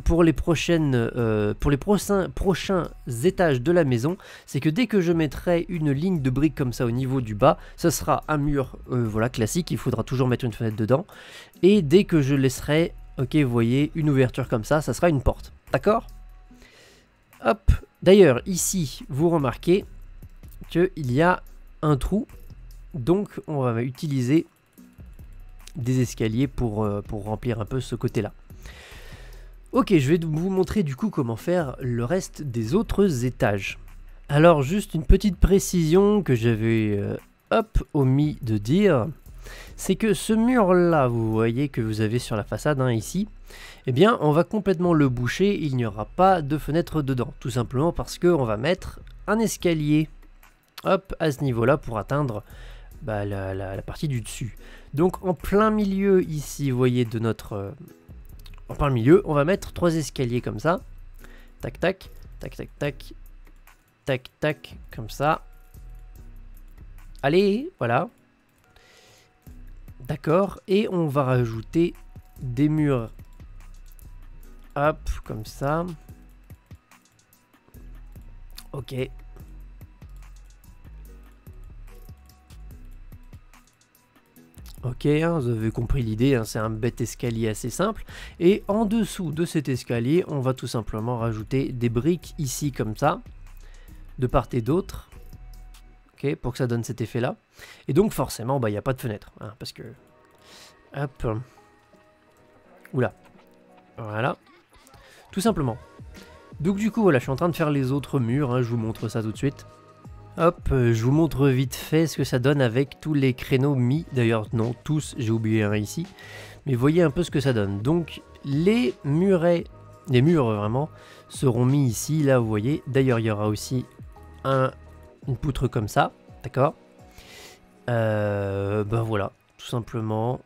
Pour les, prochaines, euh, pour les prochains, prochains étages de la maison, c'est que dès que je mettrai une ligne de briques comme ça au niveau du bas, ce sera un mur euh, voilà, classique, il faudra toujours mettre une fenêtre dedans. Et dès que je laisserai, ok, vous voyez, une ouverture comme ça, ça sera une porte. D'accord? Hop. D'ailleurs, ici, vous remarquez qu'il y a un trou, donc on va utiliser des escaliers pour, euh, pour remplir un peu ce côté-là. Ok, je vais vous montrer du coup comment faire le reste des autres étages. Alors juste une petite précision que j'avais euh, hop omis de dire, c'est que ce mur là, vous voyez que vous avez sur la façade hein, ici, eh bien on va complètement le boucher, il n'y aura pas de fenêtre dedans, tout simplement parce qu'on va mettre un escalier hop à ce niveau là pour atteindre bah, la, la, la partie du dessus. Donc en plein milieu ici, vous voyez de notre... Euh, En plein milieu, on va mettre trois escaliers comme ça. Tac, tac, tac, tac, tac, tac, tac, comme ça. Allez, voilà. D'accord. Et on va rajouter des murs. Hop, comme ça. Ok. Ok, hein, vous avez compris l'idée, hein, c'est un bête escalier assez simple. Et en dessous de cet escalier, on va tout simplement rajouter des briques ici comme ça, de part et d'autre, ok, pour que ça donne cet effet-là. Et donc forcément, bah, il n'y a pas de fenêtre, hein, parce que... Hop. Oula. Voilà. Tout simplement. Donc du coup, voilà, je suis en train de faire les autres murs, hein, je vous montre ça tout de suite. Hop, je vous montre vite fait ce que ça donne avec tous les créneaux mis. D'ailleurs, non, tous, j'ai oublié un ici. Mais voyez un peu ce que ça donne. Donc, les murets, les murs vraiment, seront mis ici, là, vous voyez. D'ailleurs, il y aura aussi un, une poutre comme ça, d'accord euh, Ben voilà, tout simplement.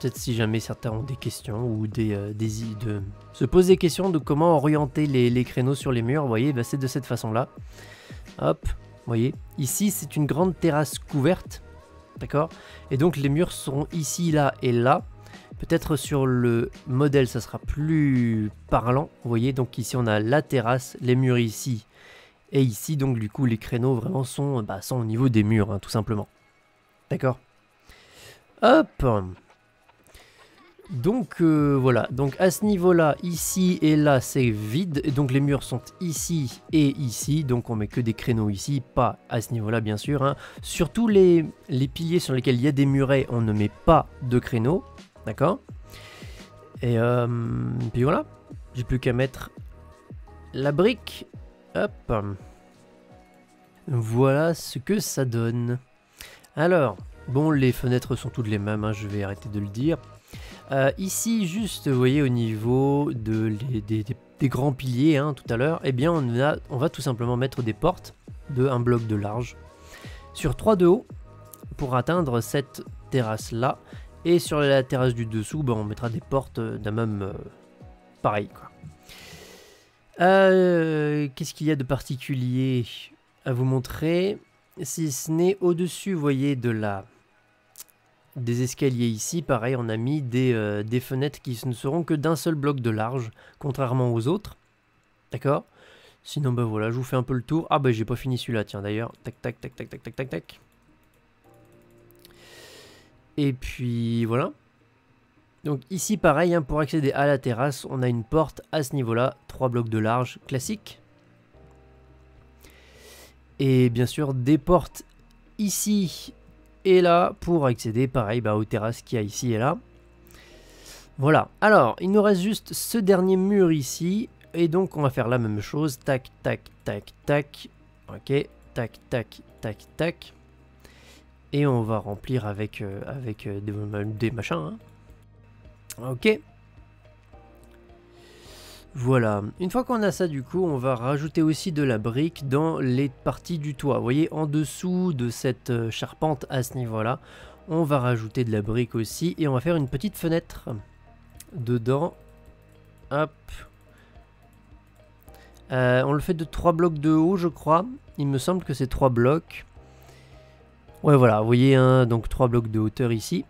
Peut-être si jamais certains ont des questions ou des, euh, des de, se posent des questions de comment orienter les, les créneaux sur les murs, vous voyez, ben c'est de cette façon-là. Hop, vous voyez, ici c'est une grande terrasse couverte, d'accord? Et donc les murs seront ici, là et là. Peut-être sur le modèle ça sera plus parlant, vous voyez, donc ici on a la terrasse, les murs ici et ici, donc du coup les créneaux vraiment sont, bah, sont au niveau des murs, hein, tout simplement. D'accord? Hop. Donc euh, voilà, donc à ce niveau-là, ici et là, c'est vide. Et donc les murs sont ici et ici. Donc on met que des créneaux ici, pas à ce niveau-là bien sûr. Hein. Sur tous les, les piliers sur lesquels il y a des murets, on ne met pas de créneaux. D'accord? Et euh, puis voilà, j'ai plus qu'à mettre la brique. Hop. Voilà ce que ça donne. Alors, bon, les fenêtres sont toutes les mêmes, hein, je vais arrêter de le dire. Euh, ici, juste, vous voyez, au niveau de les, des, des, des grands piliers, hein, tout à l'heure, eh bien, on, a, on va tout simplement mettre des portes de un bloc de large sur trois de haut pour atteindre cette terrasse-là. Et sur la terrasse du dessous, bah, on mettra des portes d'un même euh, pareil, quoi. Euh, Qu'est-ce qu'il y a de particulier à vous montrer? Si ce n'est au-dessus, vous voyez, de la... des escaliers ici, pareil, on a mis des, euh, des fenêtres qui ne seront que d'un seul bloc de large, contrairement aux autres. D'accord? Sinon, bah voilà, je vous fais un peu le tour. Ah bah j'ai pas fini celui-là, tiens d'ailleurs. Tac, tac, tac, tac, tac, tac, tac, tac. Et puis voilà. Donc ici, pareil, hein, pour accéder à la terrasse, on a une porte à ce niveau-là, trois blocs de large, classique. Et bien sûr, des portes ici et là pour accéder, pareil, bah, aux terrasses qu'il y a ici et là. Voilà. Alors, il nous reste juste ce dernier mur ici. Et donc, on va faire la même chose. Tac, tac, tac, tac. Ok. Tac, tac, tac, tac. Et on va remplir avec, euh, avec euh, des, des machins. Hein. Ok. Voilà, une fois qu'on a ça, du coup, on va rajouter aussi de la brique dans les parties du toit. Vous voyez, en dessous de cette charpente à ce niveau-là, on va rajouter de la brique aussi. Et on va faire une petite fenêtre dedans. Hop. Euh, on le fait de trois blocs de haut, je crois. Il me semble que c'est trois blocs. Ouais, voilà, vous voyez, hein, donc trois blocs de hauteur ici.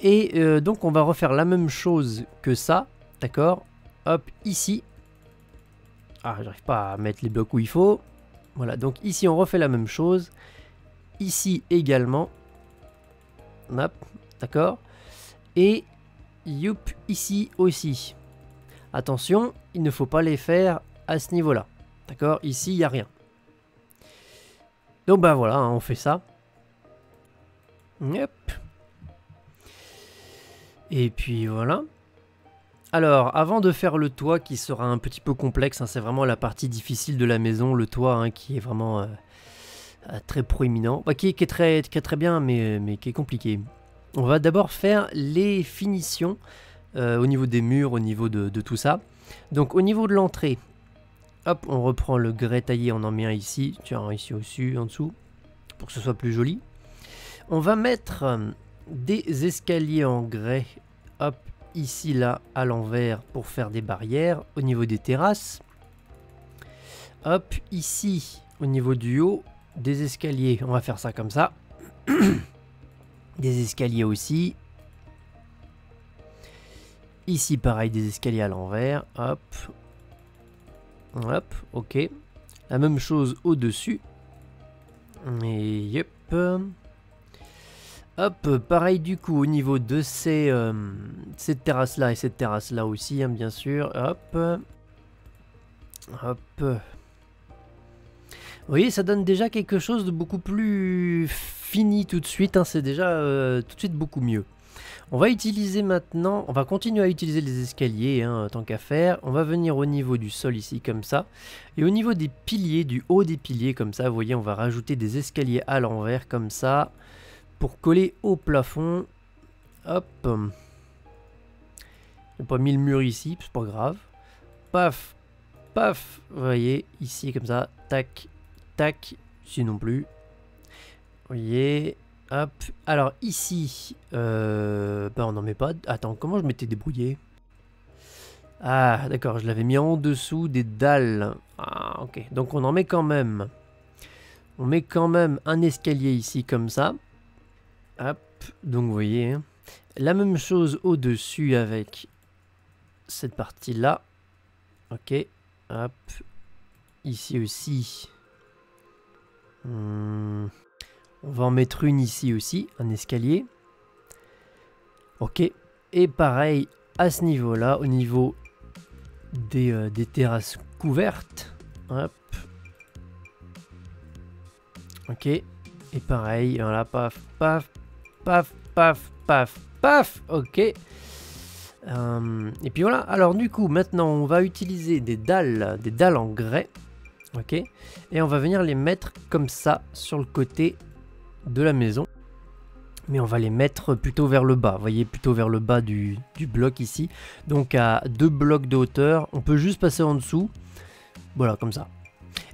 Et euh, donc, on va refaire la même chose que ça. D'accord, hop, ici. Ah, j'arrive pas à mettre les blocs où il faut. Voilà, donc ici on refait la même chose. Ici également. Hop, d'accord. Et, youp, ici aussi. Attention, il ne faut pas les faire à ce niveau-là. D'accord, ici il n'y a rien. Donc bah voilà, hein, on fait ça. Hop. Et puis voilà. Alors, avant de faire le toit qui sera un petit peu complexe, hein, c'est vraiment la partie difficile de la maison, le toit, hein, qui est vraiment euh, très proéminent, bah, qui, qui, est très, qui est très bien, mais, mais qui est compliqué. On va d'abord faire les finitions euh, au niveau des murs, au niveau de, de tout ça. Donc au niveau de l'entrée, hop, on reprend le grès taillé, on en met un ici, tiens, ici au-dessus, en dessous, pour que ce soit plus joli. On va mettre euh, des escaliers en grès, hop, ici, là, à l'envers, pour faire des barrières au niveau des terrasses. Hop, ici, au niveau du haut, des escaliers. On va faire ça comme ça. Des escaliers aussi. Ici, pareil, des escaliers à l'envers. Hop. Hop, ok. La même chose au-dessus. Et yep. Hop, pareil du coup au niveau de ces, euh, cette terrasse là et cette terrasse là aussi, hein, bien sûr. Hop. Hop. Vous voyez, ça donne déjà quelque chose de beaucoup plus fini tout de suite, hein, c'est déjà euh, tout de suite beaucoup mieux. On va utiliser maintenant, on va continuer à utiliser les escaliers, hein, tant qu'à faire. On va venir au niveau du sol ici comme ça. Et au niveau des piliers, du haut des piliers comme ça, vous voyez, on va rajouter des escaliers à l'envers comme ça. Pour coller au plafond. Hop. J'ai pas mis le mur ici, c'est pas grave. Paf, paf. Vous voyez, ici comme ça. Tac, tac. Ici non plus. Vous voyez. Hop. Alors ici, euh, bah on n'en met pas. Attends, comment je m'étais débrouillé? Ah, d'accord, je l'avais mis en dessous des dalles. Ah, ok. Donc on en met quand même. On met quand même un escalier ici comme ça. Hop, donc vous voyez, la même chose au-dessus avec cette partie-là. Ok, hop, ici aussi. Hmm. On va en mettre une ici aussi, un escalier. Ok, et pareil à ce niveau là, au niveau des, euh, des terrasses couvertes. Hop. Ok, et pareil, voilà, paf, paf, paf, paf, paf, paf, ok. Euh, et puis voilà, alors du coup, maintenant on va utiliser des dalles, des dalles en grès, ok, et on va venir les mettre comme ça, sur le côté de la maison. Mais on va les mettre plutôt vers le bas, vous voyez, plutôt vers le bas du, du bloc ici. Donc à deux blocs de hauteur, on peut juste passer en dessous, voilà, comme ça.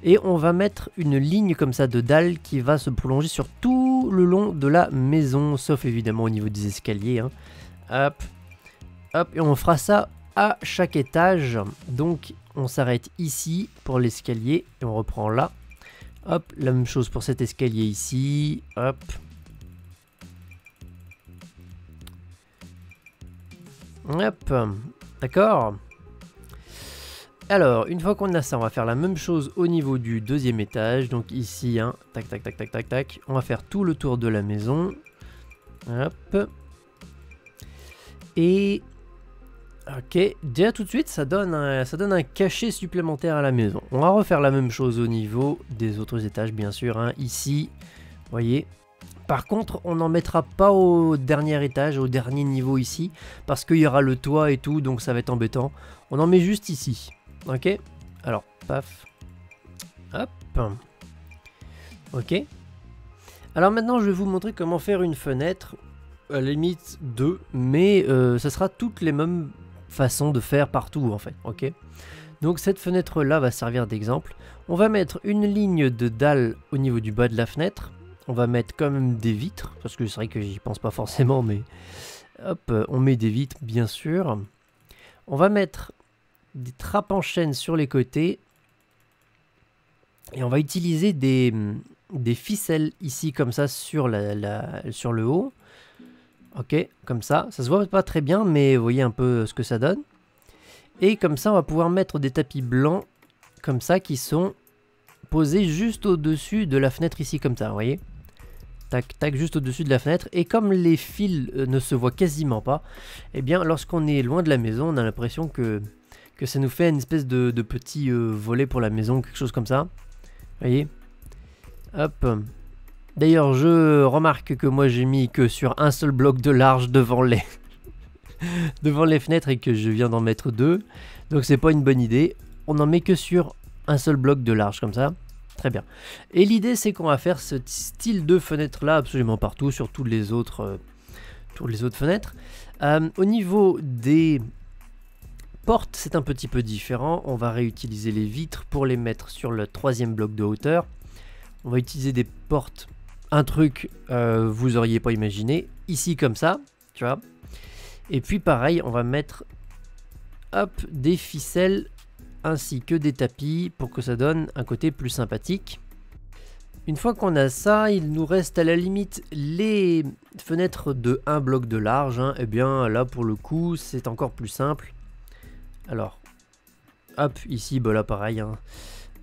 Et on va mettre une ligne comme ça de dalles qui va se prolonger sur tout le long de la maison, sauf évidemment au niveau des escaliers, hein. Hop, hop, et on fera ça à chaque étage. Donc on s'arrête ici pour l'escalier et on reprend là. Hop, la même chose pour cet escalier ici, hop. Hop, d'accord. Alors, une fois qu'on a ça, on va faire la même chose au niveau du deuxième étage. Donc ici, hein, tac, tac, tac, tac, tac, tac. On va faire tout le tour de la maison. Hop. Et... ok, déjà tout de suite, ça donne un, ça donne un cachet supplémentaire à la maison. On va refaire la même chose au niveau des autres étages, bien sûr, hein, ici. Vous voyez. Par contre, on n'en mettra pas au dernier étage, au dernier niveau ici. Parce qu'il y aura le toit et tout, donc ça va être embêtant. On en met juste ici. Ok, alors paf, hop, ok. Alors maintenant je vais vous montrer comment faire une fenêtre, à la limite deux, mais euh, ça sera toutes les mêmes façons de faire partout en fait, ok. Donc cette fenêtre là va servir d'exemple. On va mettre une ligne de dalle au niveau du bas de la fenêtre, on va mettre quand même des vitres, parce que c'est vrai que j'y pense pas forcément, mais hop, on met des vitres bien sûr. On va mettre des trappes en chaîne sur les côtés et on va utiliser des, des ficelles ici comme ça sur, la, la, sur le haut, ok, comme ça, ça se voit pas très bien mais vous voyez un peu ce que ça donne. Et comme ça on va pouvoir mettre des tapis blancs comme ça qui sont posés juste au dessus de la fenêtre ici comme ça, vous voyez, tac tac, juste au dessus de la fenêtre. Et comme les fils ne se voient quasiment pas, et eh bien lorsqu'on est loin de la maison on a l'impression que que ça nous fait une espèce de, de petit euh, volet pour la maison, quelque chose comme ça. Voyez. Hop. D'ailleurs, je remarque que moi j'ai mis que sur un seul bloc de large devant les devant les fenêtres et que je viens d'en mettre deux. Donc c'est pas une bonne idée. On n'en met que sur un seul bloc de large comme ça. Très bien. Et l'idée c'est qu'on va faire ce style de fenêtre là absolument partout sur toutes les autres euh, toutes les autres fenêtres. Euh, au niveau des porte, c'est un petit peu différent, on va réutiliser les vitres pour les mettre sur le troisième bloc de hauteur. On va utiliser des portes, un truc euh, vous auriez pas imaginé, ici comme ça, tu vois. Et puis pareil, on va mettre hop, des ficelles ainsi que des tapis pour que ça donne un côté plus sympathique. Une fois qu'on a ça, il nous reste à la limite les fenêtres de un bloc de large, hein. Et bien là pour le coup c'est encore plus simple. Alors, hop, ici, bah là pareil, hein.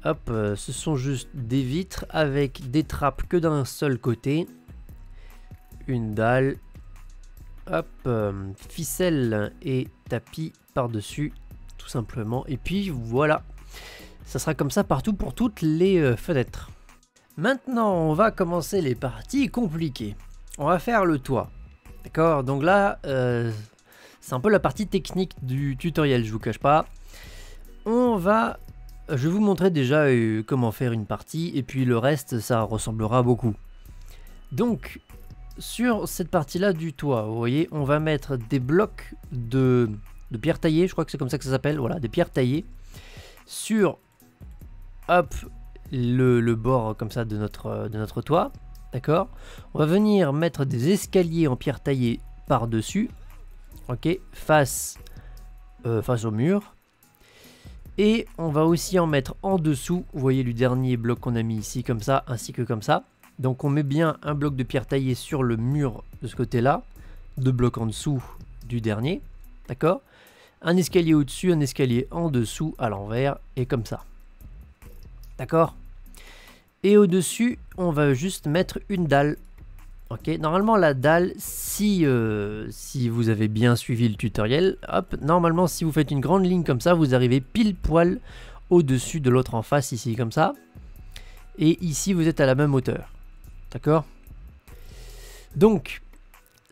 Hop, euh, ce sont juste des vitres avec des trappes que d'un seul côté, une dalle, hop, euh, ficelle et tapis par-dessus, tout simplement. Et puis voilà, ça sera comme ça partout pour toutes les euh, fenêtres. Maintenant, on va commencer les parties compliquées. On va faire le toit, d'accord? Donc là... Euh c'est un peu la partie technique du tutoriel, je vous cache pas. On va... Je vais vous montrer déjà euh, comment faire une partie, et puis le reste, ça ressemblera beaucoup. Donc, sur cette partie-là du toit, vous voyez, on va mettre des blocs de, de pierre taillée, je crois que c'est comme ça que ça s'appelle, voilà, des pierres taillées, sur, hop, le, le bord comme ça de notre, de notre toit, d'accord? On va venir mettre des escaliers en pierre taillée par-dessus, ok, face, euh, face au mur. Et on va aussi en mettre en dessous. Vous voyez le dernier bloc qu'on a mis ici comme ça, ainsi que comme ça. Donc on met bien un bloc de pierre taillée sur le mur de ce côté-là. Deux blocs en dessous du dernier. D'accord? Un escalier au-dessus, un escalier en dessous, à l'envers, et comme ça. D'accord? Et au-dessus, on va juste mettre une dalle. Ok, normalement la dalle, si, euh, si vous avez bien suivi le tutoriel, hop, normalement si vous faites une grande ligne comme ça, vous arrivez pile poil au-dessus de l'autre en face ici, comme ça. Et ici, vous êtes à la même hauteur. D'accord? Donc,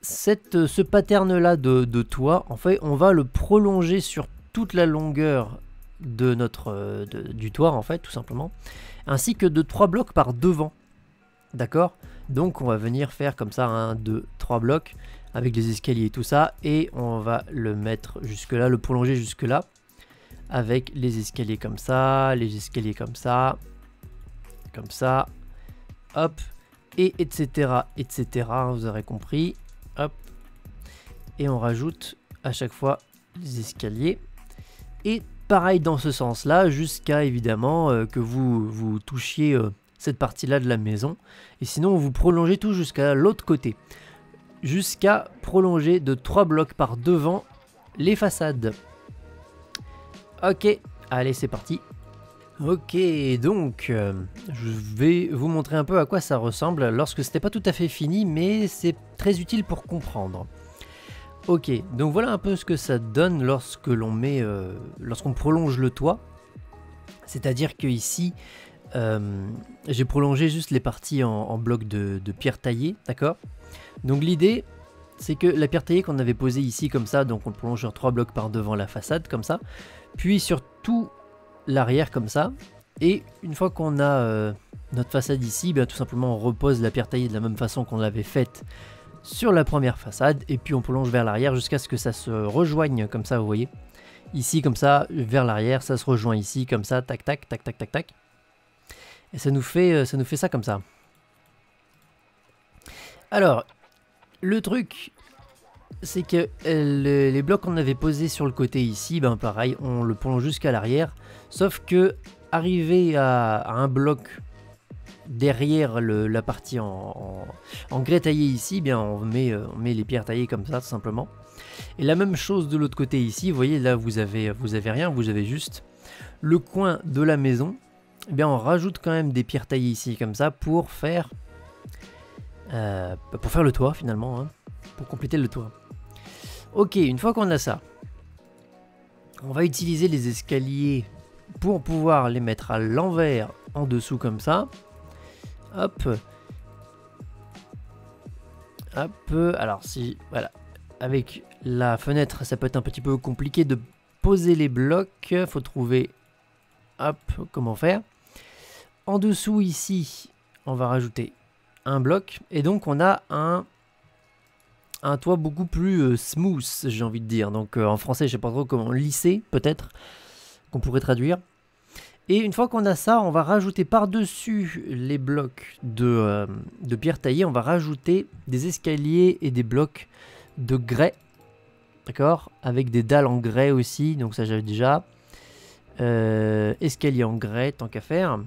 cette, ce pattern-là de, de toit, en fait, on va le prolonger sur toute la longueur de notre, de, du toit, en fait, tout simplement. Ainsi que de trois blocs par devant. D'accord? Donc on va venir faire comme ça un, deux, trois blocs avec des escaliers et tout ça, et on va le mettre jusque là, le prolonger jusque là avec les escaliers comme ça, les escaliers comme ça, comme ça, hop, et etc, etc, vous aurez compris, hop, et on rajoute à chaque fois les escaliers, et pareil dans ce sens là jusqu'à évidemment euh, que vous, vous touchiez euh, cette partie-là de la maison, et sinon vous prolongez tout jusqu'à l'autre côté, jusqu'à prolonger de trois blocs par devant les façades. Ok, allez c'est parti. Ok, donc euh, je vais vous montrer un peu à quoi ça ressemble lorsque c'était pas tout à fait fini, mais c'est très utile pour comprendre. Ok, donc voilà un peu ce que ça donne lorsque l'on met, euh, lorsqu'on prolonge le toit, c'est-à-dire que ici Euh, j'ai prolongé juste les parties en, en blocs de, de pierre taillée, d'accord? Donc l'idée, c'est que la pierre taillée qu'on avait posée ici comme ça, donc on le prolonge sur trois blocs par devant la façade, comme ça, puis sur tout l'arrière comme ça, et une fois qu'on a euh, notre façade ici, bien, tout simplement on repose la pierre taillée de la même façon qu'on l'avait faite sur la première façade, et puis on prolonge vers l'arrière jusqu'à ce que ça se rejoigne, comme ça vous voyez, ici comme ça, vers l'arrière, ça se rejoint ici, comme ça, tac tac, tac tac tac tac. Et ça nous fait, ça nous fait ça comme ça. Alors, le truc, c'est que les, les blocs qu'on avait posés sur le côté ici, ben pareil, on le prolonge jusqu'à l'arrière. Sauf que, arrivé à, à un bloc derrière le, la partie en, en, en grès taillé ici, bien on met, on met les pierres taillées comme ça, tout simplement. Et la même chose de l'autre côté ici, vous voyez, là vous avez, vous avez rien, vous avez juste le coin de la maison. Eh bien, on rajoute quand même des pierres taillées ici comme ça pour faire euh, pour faire le toit finalement, hein, pour compléter le toit. Ok, une fois qu'on a ça, on va utiliser les escaliers pour pouvoir les mettre à l'envers en dessous comme ça. Hop, hop. Alors si voilà, avec la fenêtre, ça peut être un petit peu compliqué de poser les blocs. Faut trouver hop comment faire. En dessous ici, on va rajouter un bloc et donc on a un, un toit beaucoup plus euh, smooth, j'ai envie de dire. Donc euh, en français, je sais pas trop comment, lissé peut-être, qu'on pourrait traduire. Et une fois qu'on a ça, on va rajouter par-dessus les blocs de, euh, de pierre taillée, on va rajouter des escaliers et des blocs de grès. D'accord? Avec des dalles en grès aussi, donc ça j'avais déjà. Euh, escalier en grès, tant qu'à faire.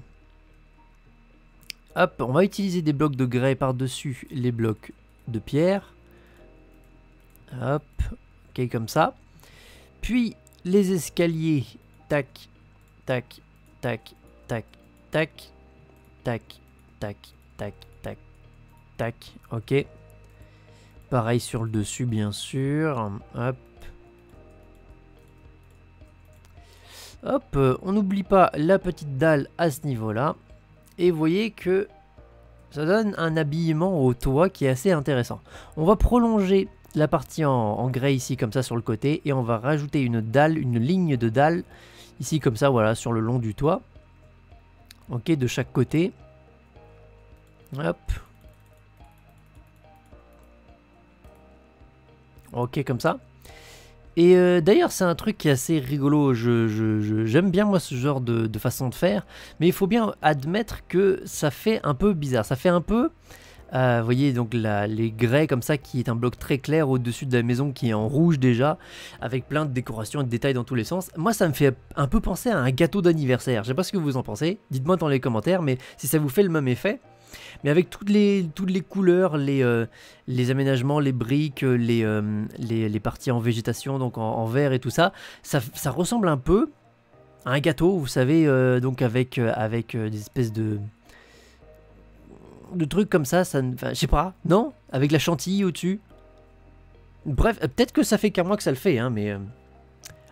Hop, on va utiliser des blocs de grès par-dessus les blocs de pierre. Hop, ok, comme ça. Puis, les escaliers, tac, tac, tac, tac, tac, tac, tac, tac, tac, tac, ok. Pareil sur le dessus, bien sûr. Hop. Hop, on n'oublie pas la petite dalle à ce niveau-là. Et vous voyez que ça donne un habillement au toit qui est assez intéressant. On va prolonger la partie en, en grès ici comme ça sur le côté. Et on va rajouter une dalle, une ligne de dalle ici comme ça, voilà, sur le long du toit. Ok, de chaque côté. Hop. Ok, comme ça. Et euh, d'ailleurs c'est un truc qui est assez rigolo, je, je, je, j'aime bien moi ce genre de, de façon de faire, mais il faut bien admettre que ça fait un peu bizarre, ça fait un peu, euh, vous voyez donc la, les grès comme ça qui est un bloc très clair au-dessus de la maison qui est en rouge déjà, avec plein de décorations et de détails dans tous les sens, moi ça me fait un peu penser à un gâteau d'anniversaire, je sais pas ce que vous en pensez, dites-moi dans les commentaires, mais si ça vous fait le même effet. Mais avec toutes les, toutes les couleurs, les, euh, les aménagements, les briques, les, euh, les, les parties en végétation, donc en, en vert et tout ça, ça, ça ressemble un peu à un gâteau, vous savez, euh, donc avec, euh, avec euh, des espèces de... de trucs comme ça, ça ne... Enfin, je sais pas, non? Avec la chantilly au-dessus. Bref, peut-être que ça fait qu'un mois que ça le fait, hein, mais... Euh...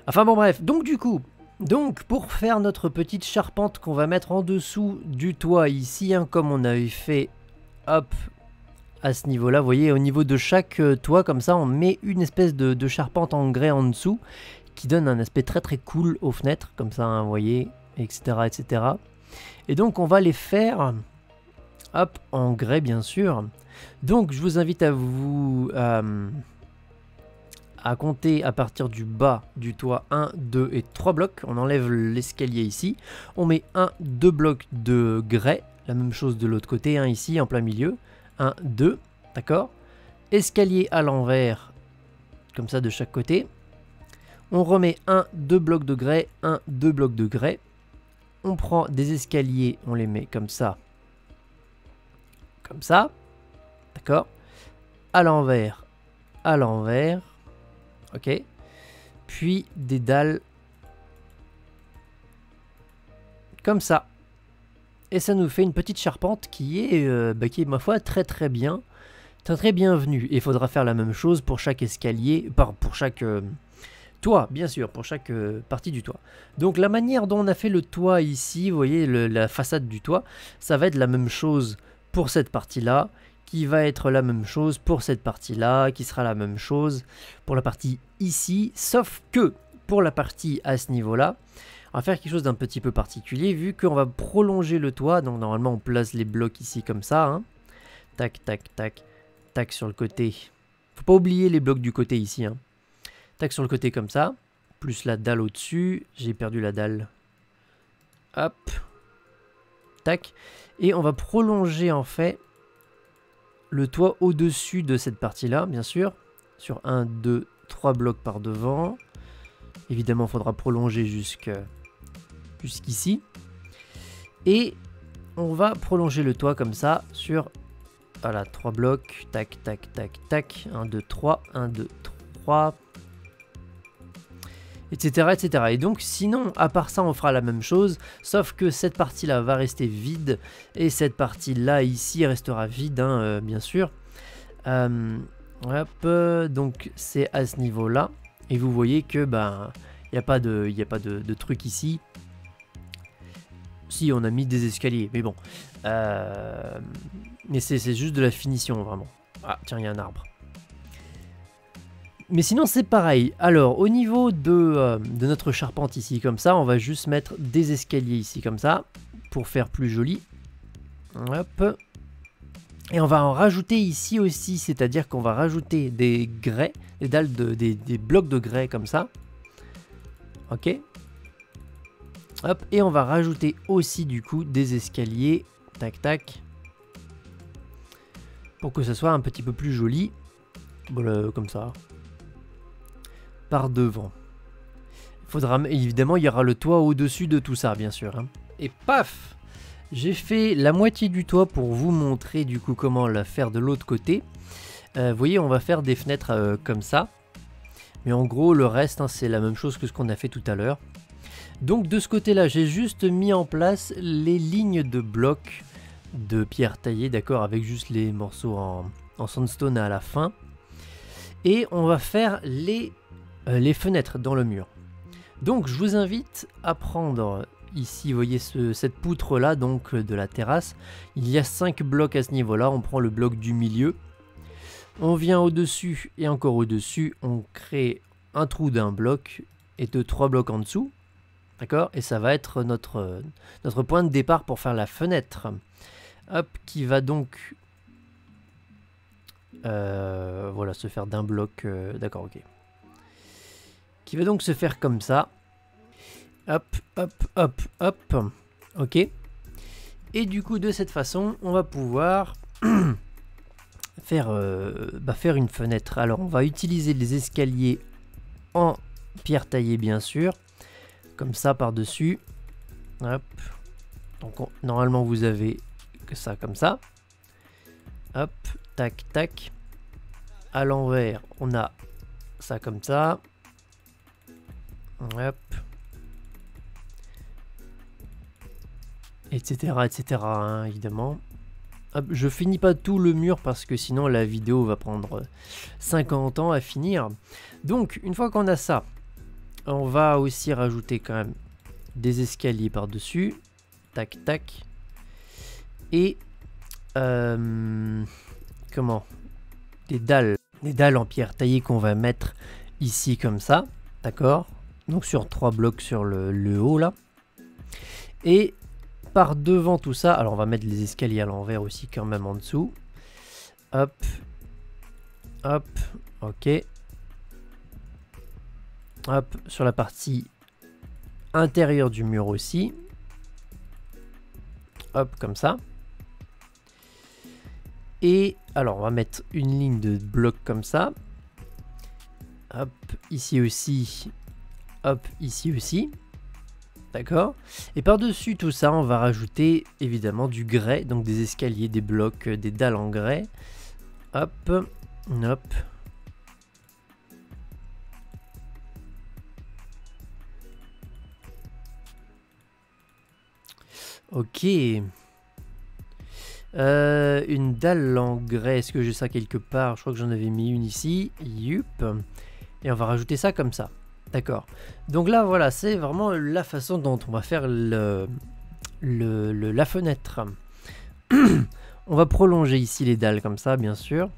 Enfin bon, bref, donc du coup... Donc, pour faire notre petite charpente qu'on va mettre en dessous du toit ici, hein, comme on avait fait, hop, à ce niveau-là, vous voyez, au niveau de chaque toit, comme ça, on met une espèce de, de charpente en grès en dessous, qui donne un aspect très très cool aux fenêtres, comme ça, hein, vous voyez, et cetera, et cetera. Et donc, on va les faire, hop, en grès, bien sûr. Donc, je vous invite à vous... Euh, à compter à partir du bas du toit un, deux et trois blocs. On enlève l'escalier ici. On met un, deux blocs de grès. La même chose de l'autre côté, hein, ici, en plein milieu. un, deux, d'accord? Escalier à l'envers, comme ça de chaque côté. On remet un, deux blocs de grès, un, deux blocs de grès. On prend des escaliers, on les met comme ça. Comme ça, d'accord? À l'envers, à l'envers. Ok, puis des dalles comme ça, et ça nous fait une petite charpente qui est, euh, bah, qui est ma foi très très bien, très très bienvenue. Et il faudra faire la même chose pour chaque escalier, par, pour chaque euh, toit, bien sûr, pour chaque euh, partie du toit. Donc la manière dont on a fait le toit ici, vous voyez le, la façade du toit, ça va être la même chose pour cette partie-là, qui va être la même chose pour cette partie-là, qui sera la même chose pour la partie ici, sauf que pour la partie à ce niveau-là, on va faire quelque chose d'un petit peu particulier, vu qu'on va prolonger le toit. Donc normalement on place les blocs ici comme ça, hein. Tac, tac, tac, tac sur le côté. Faut pas oublier les blocs du côté ici, hein. Tac sur le côté comme ça, plus la dalle au-dessus, j'ai perdu la dalle. Hop, tac, et on va prolonger en fait... le toit au-dessus de cette partie-là, bien sûr, sur un, deux, trois blocs par devant. Évidemment, il faudra prolonger jusqu'ici. Et on va prolonger le toit comme ça sur, voilà, trois blocs. Tac, tac, tac, tac. un, deux, trois. un, deux, trois. Etc, et cetera. Et donc, sinon, à part ça, on fera la même chose, sauf que cette partie-là va rester vide, et cette partie-là, ici, restera vide, hein, euh, bien sûr. Euh, hop, euh, donc, c'est à ce niveau-là, et vous voyez que, ben, il n'y a pas de, y a pas de, de truc ici. Si, on a mis des escaliers, mais bon. Euh, mais c'est juste de la finition, vraiment. Ah, tiens, il y a un arbre. Mais sinon c'est pareil. Alors au niveau de, euh, de notre charpente ici comme ça, on va juste mettre des escaliers ici comme ça pour faire plus joli. Hop. Et on va en rajouter ici aussi, c'est-à-dire qu'on va rajouter des grès, des dalles, de, des, des blocs de grès comme ça. Ok. Hop. Et on va rajouter aussi du coup des escaliers. Tac tac. Pour que ce soit un petit peu plus joli. Voilà, comme ça. Par devant. Faudra, évidemment, il y aura le toit au-dessus de tout ça, bien sûr, hein. Et paf, j'ai fait la moitié du toit pour vous montrer du coup comment la faire de l'autre côté. Euh, vous voyez, on va faire des fenêtres euh, comme ça. Mais en gros, le reste, hein, c'est la même chose que ce qu'on a fait tout à l'heure. Donc de ce côté-là, j'ai juste mis en place les lignes de blocs de pierre taillée, d'accord, avec juste les morceaux en, en sandstone à la fin. Et on va faire les... les fenêtres dans le mur. Donc je vous invite à prendre ici, vous voyez ce, cette poutre là donc de la terrasse, il y a cinq blocs à ce niveau là, on prend le bloc du milieu, on vient au dessus et encore au dessus, on crée un trou d'un bloc et de trois blocs en dessous, d'accord, et ça va être notre, notre point de départ pour faire la fenêtre, hop, qui va donc euh, voilà, se faire d'un bloc, euh, d'accord, ok, qui va donc se faire comme ça. Hop, hop, hop, hop. Ok. Et du coup, de cette façon, on va pouvoir faire, euh, bah faire une fenêtre. Alors, on va utiliser les escaliers en pierre taillée, bien sûr. Comme ça, par-dessus. Hop. Donc, on, normalement, vous avez que ça comme ça. Hop, tac, tac. À l'envers, on a ça comme ça. Hop. Etc, et cetera, hein, évidemment. Je finis pas tout le mur parce que sinon la vidéo va prendre cinquante ans à finir. Donc une fois qu'on a ça, on va aussi rajouter quand même des escaliers par-dessus. Tac, tac. Et euh, comment, des dalles. Des dalles en pierre taillée qu'on va mettre ici comme ça. D'accord. Donc sur trois blocs sur le, le haut là. Et par devant tout ça, alors on va mettre les escaliers à l'envers aussi quand même en dessous. Hop. Hop. Ok. Hop. Sur la partie intérieure du mur aussi. Hop, comme ça. Et alors on va mettre une ligne de bloc comme ça. Hop, ici aussi. Hop, ici aussi. D'accord. Et par-dessus tout ça, on va rajouter évidemment du grès, donc des escaliers, des blocs, des dalles en grès. Hop, hop. Ok. Euh, une dalle en grès, est-ce que j'ai ça quelque part? Je crois que j'en avais mis une ici. Yup. Et on va rajouter ça comme ça. D'accord. Donc là, voilà, c'est vraiment la façon dont on va faire le, le, le, la fenêtre. On va prolonger ici les dalles comme ça, bien sûr.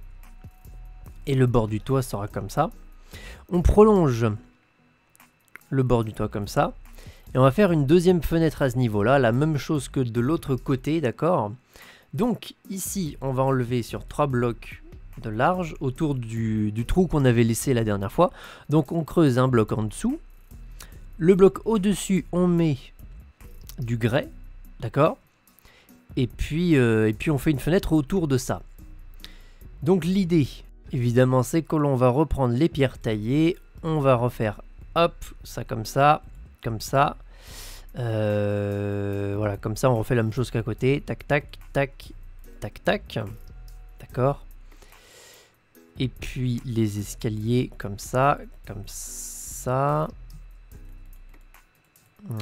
Et le bord du toit sera comme ça. On prolonge le bord du toit comme ça. Et on va faire une deuxième fenêtre à ce niveau-là, la même chose que de l'autre côté, d'accord? Donc ici, on va enlever sur trois blocs de large autour du, du trou qu'on avait laissé la dernière fois. Donc on creuse un bloc en dessous. Le bloc au-dessus, on met du grès, d'accord? Et puis, euh, et puis on fait une fenêtre autour de ça. Donc l'idée, évidemment, c'est que l'on va reprendre les pierres taillées. On va refaire, hop, ça comme ça. Comme ça, euh, voilà, comme ça on refait la même chose qu'à côté, tac tac tac tac tac, d'accord. Et puis les escaliers comme ça, comme ça,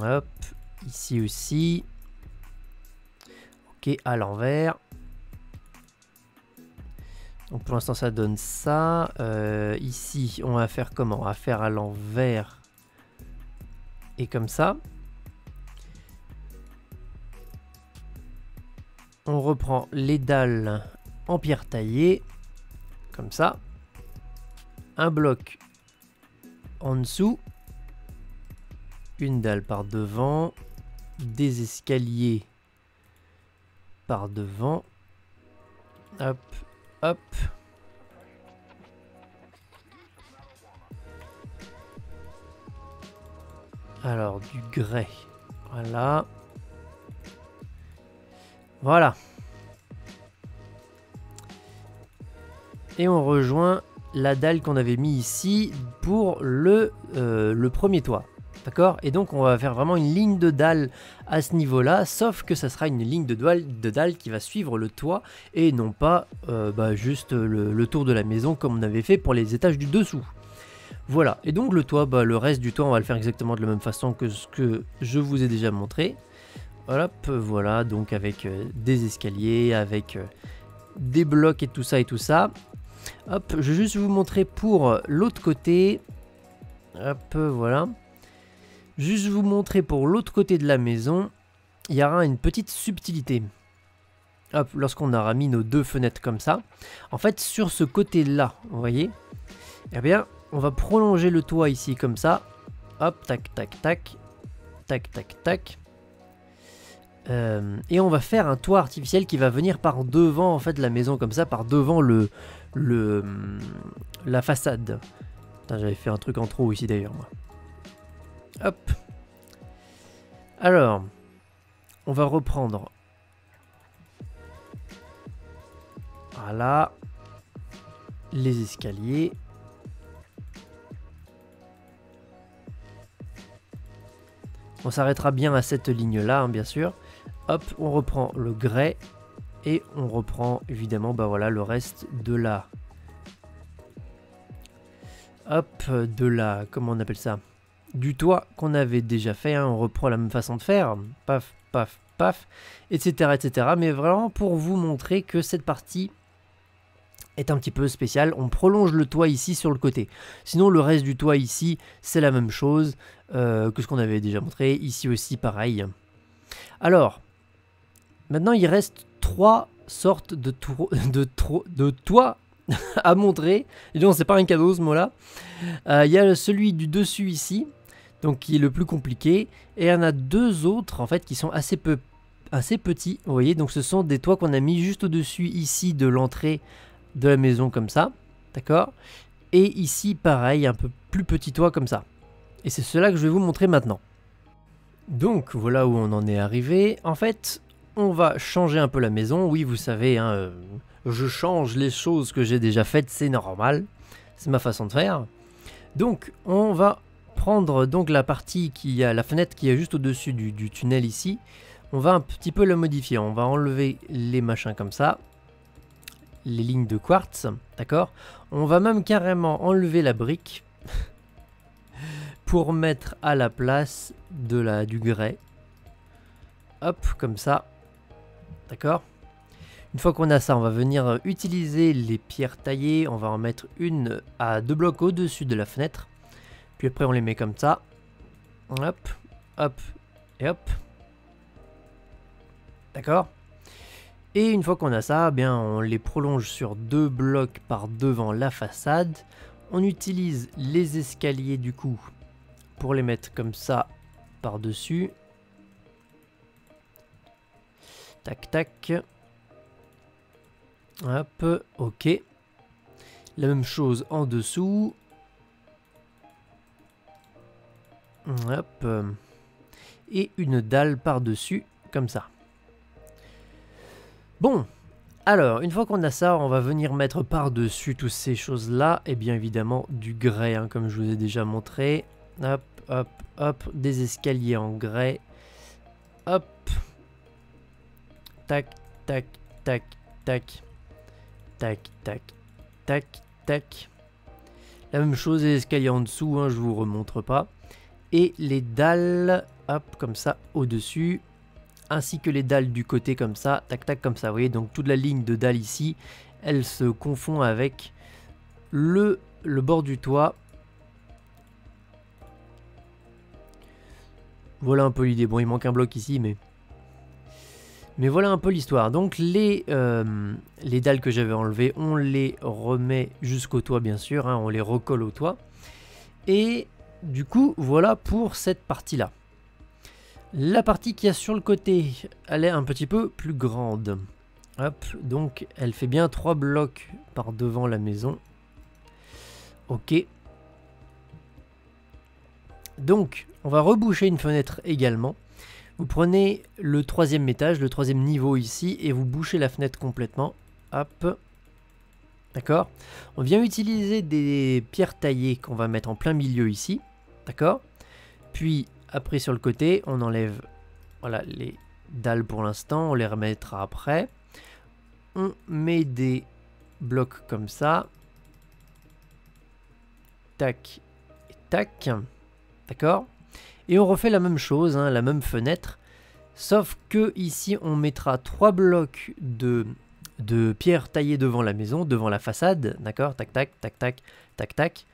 hop, ici aussi, ok, à l'envers. Donc pour l'instant ça donne ça. Euh, ici on va faire comment? On va faire à l'envers. Et comme ça, on reprend les dalles en pierre taillée, comme ça, un bloc en dessous, une dalle par devant, des escaliers par devant, hop, hop. Alors, du grès, voilà, voilà, et on rejoint la dalle qu'on avait mis ici pour le, euh, le premier toit, d'accord? Et donc on va faire vraiment une ligne de dalle à ce niveau-là, sauf que ça sera une ligne de dalle, de dalle qui va suivre le toit et non pas euh, bah, juste le, le tour de la maison comme on avait fait pour les étages du dessous. Voilà, et donc le toit, bah, le reste du toit, on va le faire exactement de la même façon que ce que je vous ai déjà montré. Hop, voilà, donc avec euh, des escaliers, avec euh, des blocs et tout ça et tout ça. Hop, je vais juste vous montrer pour l'autre côté. Hop, voilà. Juste vous montrer pour l'autre côté de la maison, il y aura une petite subtilité. Hop, lorsqu'on aura mis nos deux fenêtres comme ça. En fait, sur ce côté-là, vous voyez, eh bien... on va prolonger le toit ici comme ça. Hop, tac, tac, tac. Tac, tac, tac. Euh, et on va faire un toit artificiel qui va venir par devant en fait la maison comme ça, par devant le, le, la façade. Putain, j'avais fait un truc en trop ici d'ailleurs moi. Hop. Alors, on va reprendre. Voilà. Les escaliers. On s'arrêtera bien à cette ligne-là, hein, bien sûr. Hop, on reprend le grès et on reprend évidemment, bah voilà, le reste de la, hop, de la, comment on appelle ça, du toit qu'on avait déjà fait. Hein. On reprend la même façon de faire. Paf, paf, paf, et cetera, et cetera. Mais vraiment pour vous montrer que cette partie est un petit peu spécial. On prolonge le toit ici sur le côté. Sinon le reste du toit ici c'est la même chose euh, que ce qu'on avait déjà montré. Ici aussi pareil. Alors maintenant il reste trois sortes de, de, de toits à montrer. Et donc c'est pas un cadeau ce mot là. Euh, il y a celui du dessus ici, donc qui est le plus compliqué. Et il y en a deux autres en fait qui sont assez peu assez petits. Vous voyez, donc ce sont des toits qu'on a mis juste au dessus ici de l'entrée de la maison comme ça, d'accord, et ici pareil un peu plus petit toit comme ça, et c'est cela que je vais vous montrer maintenant. Donc voilà où on en est arrivé. En fait on va changer un peu la maison. Oui, vous savez hein, euh, je change les choses que j'ai déjà faites, c'est normal, c'est ma façon de faire. Donc on va prendre donc la partie qui a la fenêtre qui est juste au dessus du, du tunnel ici. On va un petit peu la modifier, on va enlever les machins comme ça, les lignes de quartz, d'accord. On va même carrément enlever la brique pour mettre à la place de la, du grès. Hop, comme ça, d'accord. Une fois qu'on a ça, on va venir utiliser les pierres taillées. On va en mettre une à deux blocs au-dessus de la fenêtre. Puis après, on les met comme ça. Hop, hop et hop. D'accord. Et une fois qu'on a ça, eh bien on les prolonge sur deux blocs par devant la façade. On utilise les escaliers du coup pour les mettre comme ça par-dessus. Tac tac. Hop, ok. La même chose en dessous. Hop. Et une dalle par-dessus, comme ça. Bon, alors, une fois qu'on a ça, on va venir mettre par-dessus toutes ces choses-là, et bien évidemment du grès, hein, comme je vous ai déjà montré. Hop, hop, hop, des escaliers en grès. Hop. Tac, tac, tac, tac. Tac, tac, tac, tac. La même chose, les escaliers en dessous, hein, je vous remontre pas. Et les dalles, hop, comme ça, au-dessus. Ainsi que les dalles du côté comme ça, tac tac comme ça, vous voyez, donc toute la ligne de dalles ici, elle se confond avec le, le bord du toit. Voilà un peu l'idée, bon il manque un bloc ici, mais mais voilà un peu l'histoire. Donc les, euh, les dalles que j'avais enlevées, on les remet jusqu'au toit bien sûr, hein, on les recolle au toit, et du coup voilà pour cette partie là. La partie qu'il y a sur le côté, elle est un petit peu plus grande. Hop, donc elle fait bien trois blocs par devant la maison. Ok. Donc, on va reboucher une fenêtre également. Vous prenez le troisième étage, le troisième niveau ici, et vous bouchez la fenêtre complètement. Hop. D'accord. On vient utiliser des pierres taillées qu'on va mettre en plein milieu ici. D'accord. Puis... après sur le côté, on enlève voilà, les dalles pour l'instant, on les remettra après. On met des blocs comme ça. Tac et tac. D'accord. Et on refait la même chose, hein, la même fenêtre. Sauf que ici, on mettra trois blocs de, de pierre taillée devant la maison, devant la façade. D'accord. Tac, tac, tac, tac, tac, tac.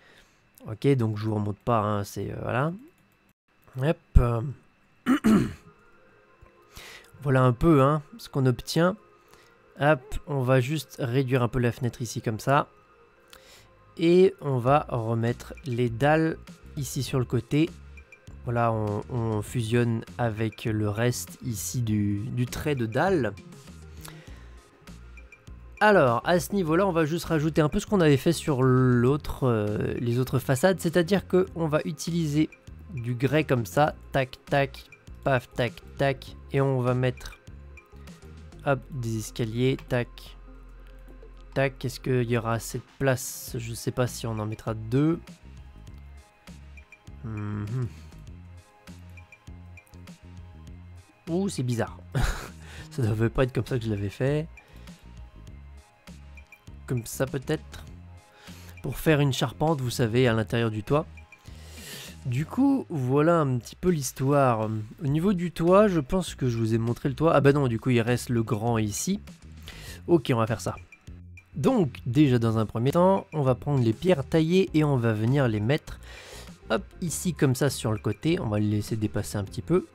Ok, donc je vous remonte pas, hein, c'est... Euh, voilà. Yep. Voilà un peu hein, ce qu'on obtient. Hop, on va juste réduire un peu la fenêtre ici comme ça. Et on va remettre les dalles ici sur le côté. Voilà, on, on fusionne avec le reste ici du, du trait de dalle. Alors, à ce niveau-là, on va juste rajouter un peu ce qu'on avait fait sur l'autre, euh, les autres façades. C'est-à-dire qu'on va utiliser... du grès comme ça, tac tac, paf tac tac, et on va mettre hop des escaliers, tac tac. Est-ce qu'il y aura assez de place? Je sais pas si on en mettra deux. Mmh. Ouh, c'est bizarre. Ça devait pas être comme ça que je l'avais fait. Comme ça peut-être. Pour faire une charpente, vous savez, à l'intérieur du toit. Du coup, voilà un petit peu l'histoire. Au niveau du toit, je pense que je vous ai montré le toit. Ah bah non, du coup, il reste le grand ici. Ok, on va faire ça. Donc, déjà dans un premier temps, on va prendre les pierres taillées et on va venir les mettre, hop, ici comme ça sur le côté. On va les laisser dépasser un petit peu.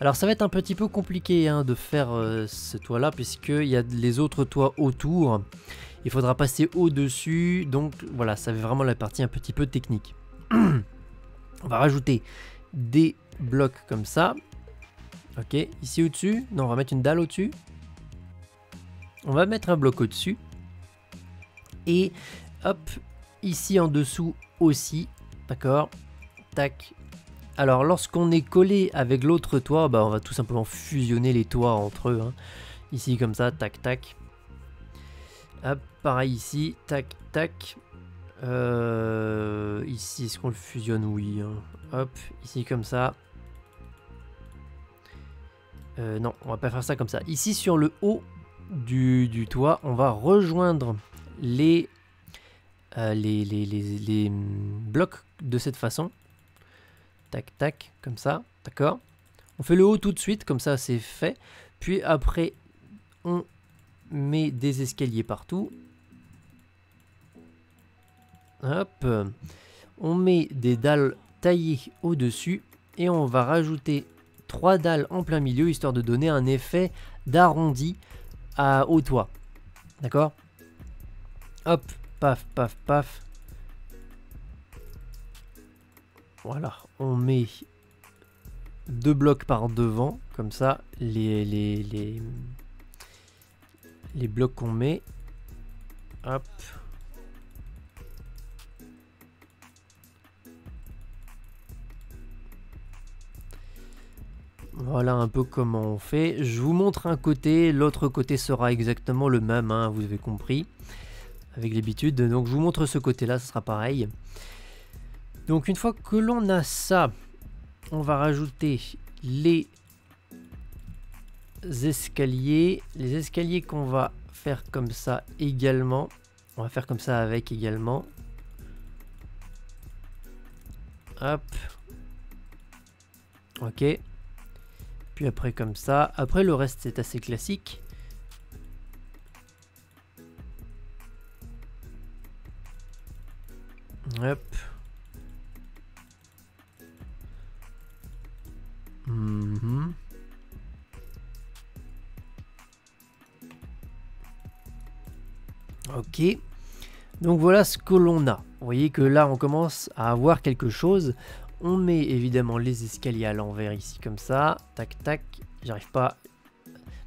Alors ça va être un petit peu compliqué hein, de faire euh, ce toit là, puisqu'il y a les autres toits autour. Il faudra passer au-dessus, donc voilà, ça va vraiment la partie un petit peu technique. On va rajouter des blocs comme ça. Ok, ici au-dessus. Non, on va mettre une dalle au-dessus. On va mettre un bloc au-dessus. Et hop, ici en dessous aussi. D'accord. Tac. Alors lorsqu'on est collé avec l'autre toit, bah, on va tout simplement fusionner les toits entre eux. Hein. Ici comme ça, tac, tac. Hop, pareil ici, tac, tac. Euh, ici, est-ce qu'on le fusionne? Oui. Hein. Hop, ici comme ça. Euh, non, on va pas faire ça comme ça. Ici, sur le haut du, du toit, on va rejoindre les, euh, les, les, les, les blocs de cette façon. Tac, tac, comme ça. D'accord. On fait le haut tout de suite, comme ça, c'est fait. Puis après, on met des escaliers partout. Hop, on met des dalles taillées au-dessus et on va rajouter trois dalles en plein milieu, histoire de donner un effet d'arrondi au toit. D'accord? Hop, paf, paf, paf. Voilà, on met deux blocs par devant, comme ça, les, les, les, les blocs qu'on met. Hop. Voilà un peu comment on fait. Je vous montre un côté, l'autre côté sera exactement le même, hein, vous avez compris, avec l'habitude. Donc je vous montre ce côté-là, ce sera pareil. Donc une fois que l'on a ça, on va rajouter les escaliers. Les escaliers qu'on va faire comme ça également. On va faire comme ça avec également. Hop. Ok. Puis après comme ça, après le reste c'est assez classique. Hop. Mm-hmm. Ok, donc voilà ce que l'on a. Vous voyez que là on commence à avoir quelque chose. On met évidemment les escaliers à l'envers ici comme ça, tac tac, j'arrive pas...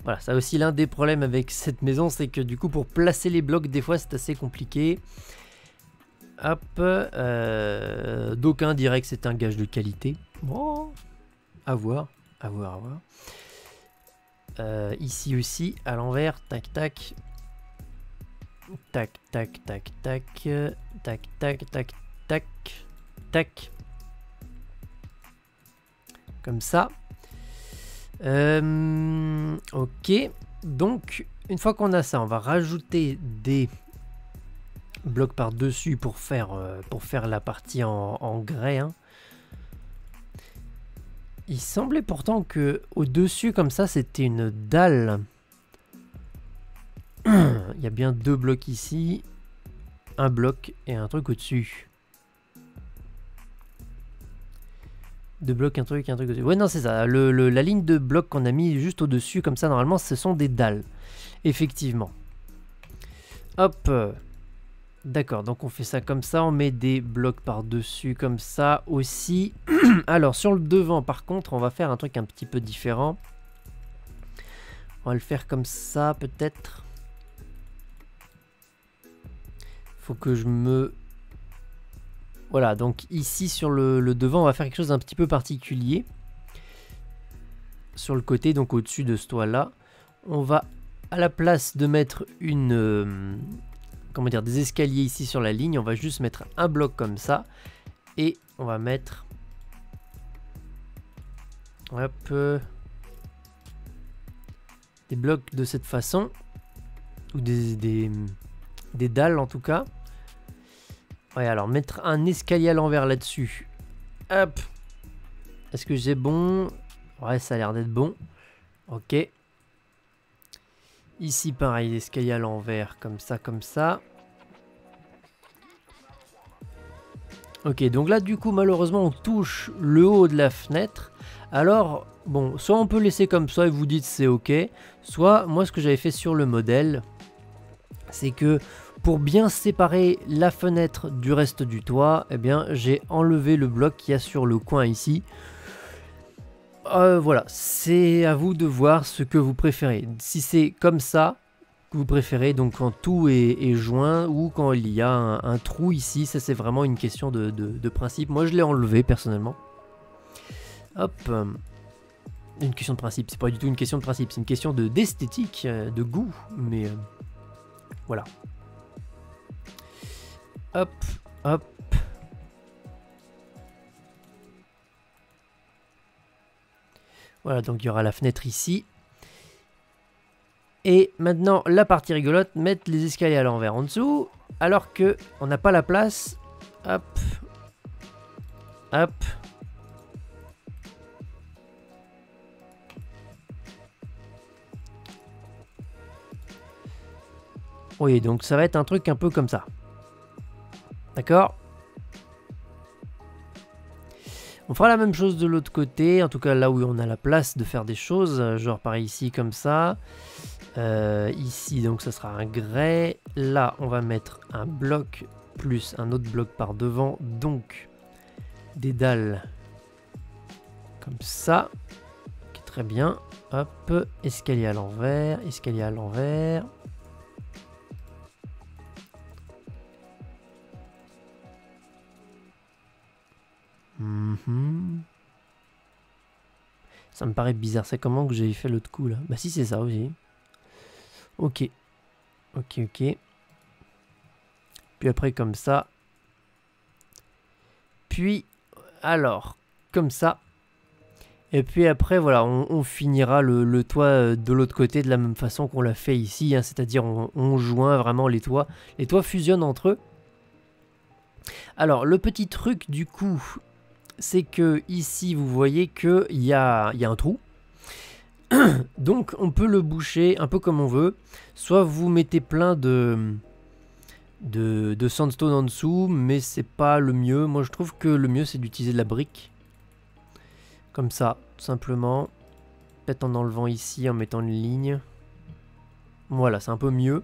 Voilà, ça aussi l'un des problèmes avec cette maison, c'est que du coup pour placer les blocs des fois c'est assez compliqué. Hop, euh... d'aucuns diraient que c'est un gage de qualité. Bon, à voir, à voir, à voir. Euh, ici aussi, à l'envers, tac tac. Tac tac tac tac, tac tac tac tac, tac. Comme ça. Euh, ok. Donc, une fois qu'on a ça, on va rajouter des blocs par-dessus pour faire, pour faire la partie en, en grès. Hein. Il semblait pourtant que au-dessus, comme ça, c'était une dalle. Il y a bien deux blocs ici. Un bloc et un truc au-dessus. De bloc, un truc, un truc au-dessus. Ouais, non, c'est ça. Le, le, la ligne de bloc qu'on a mis juste au-dessus, comme ça, normalement, ce sont des dalles. Effectivement. Hop. D'accord, donc on fait ça comme ça. On met des blocs par-dessus, comme ça, aussi. Alors, sur le devant, par contre, on va faire un truc un petit peu différent. On va le faire comme ça, peut-être. Faut que je me... Voilà, donc ici sur le, le devant, on va faire quelque chose d'un petit peu particulier. Sur le côté, donc au-dessus de ce toit-là, on va, à la place de mettre une, euh, comment dire, des escaliers ici sur la ligne, on va juste mettre un bloc comme ça. Et on va mettre... Hop, euh, des blocs de cette façon. Ou des, des, des dalles en tout cas. Ouais, alors mettre un escalier à l'envers là-dessus, Hop. Est-ce que j'ai bon? Ouais, ça a l'air d'être bon. Ok. Ici, pareil, l'escalier à l'envers. Comme ça, comme ça. Ok, donc là, du coup, malheureusement, on touche le haut de la fenêtre. Alors, bon, soit on peut laisser comme ça et vous dites c'est ok. Soit, moi, ce que j'avais fait sur le modèle, c'est que pour bien séparer la fenêtre du reste du toit, eh bien, j'ai enlevé le bloc qu'il y a sur le coin ici. Euh, voilà, c'est à vous de voir ce que vous préférez. Si c'est comme ça que vous préférez, donc quand tout est, est joint ou quand il y a un, un trou ici, ça c'est vraiment une question de, de, de principe. Moi je l'ai enlevé personnellement. Hop, une question de principe, c'est pas du tout une question de principe, c'est une question de d'esthétique, de goût, mais euh, voilà. Hop, hop. Voilà, donc il y aura la fenêtre ici. Et maintenant, la partie rigolote, mettre les escaliers à l'envers en dessous, alors que on n'a pas la place. Hop. Hop. Oui, donc ça va être un truc un peu comme ça. D'accord ? On fera la même chose de l'autre côté, en tout cas là où on a la place de faire des choses, genre pareil ici comme ça, euh, ici donc ça sera un grès, là on va mettre un bloc plus un autre bloc par devant, donc des dalles comme ça, qui est très bien, hop, escalier à l'envers, escalier à l'envers. Mmh. Ça me paraît bizarre, c'est comment que j'ai fait l'autre coup là? Bah si c'est ça aussi. Ok. Ok, ok. Puis après comme ça. Puis, alors, comme ça. Et puis après voilà, on, on finira le, le toit de l'autre côté de la même façon qu'on l'a fait ici, hein, c'est-à-dire on, on joint vraiment les toits. Les toits fusionnent entre eux. Alors le petit truc du coup... c'est que ici vous voyez que il y a, y a un trou, donc on peut le boucher un peu comme on veut, soit vous mettez plein de de, de sandstone en dessous, mais c'est pas le mieux. Moi je trouve que le mieux c'est d'utiliser de la brique comme ça, tout simplement, peut-être en enlevant ici, en mettant une ligne, voilà, c'est un peu mieux,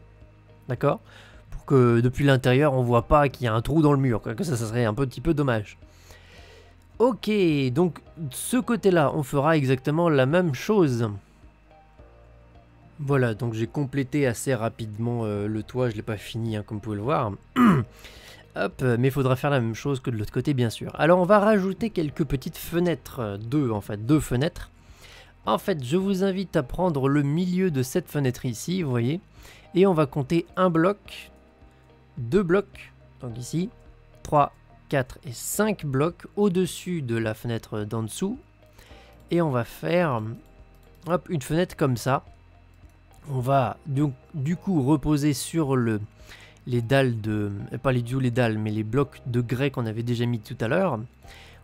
d'accord, pour que depuis l'intérieur on voit pas qu'il y a un trou dans le mur, que ça, ça serait un petit peu dommage. Ok, donc ce côté-là, on fera exactement la même chose. Voilà, donc j'ai complété assez rapidement euh, le toit, je ne l'ai pas fini, hein, comme vous pouvez le voir. Hop, mais il faudra faire la même chose que de l'autre côté, bien sûr. Alors on va rajouter quelques petites fenêtres, euh, deux en fait, deux fenêtres. En fait, je vous invite à prendre le milieu de cette fenêtre ici, vous voyez. Et on va compter un bloc, deux blocs, donc ici, trois. quatre et cinq blocs au-dessus de la fenêtre d'en dessous, et on va faire hop, une fenêtre comme ça. On va donc du coup reposer sur le, les dalles de, pas les duos les dalles, mais les blocs de grès qu'on avait déjà mis tout à l'heure.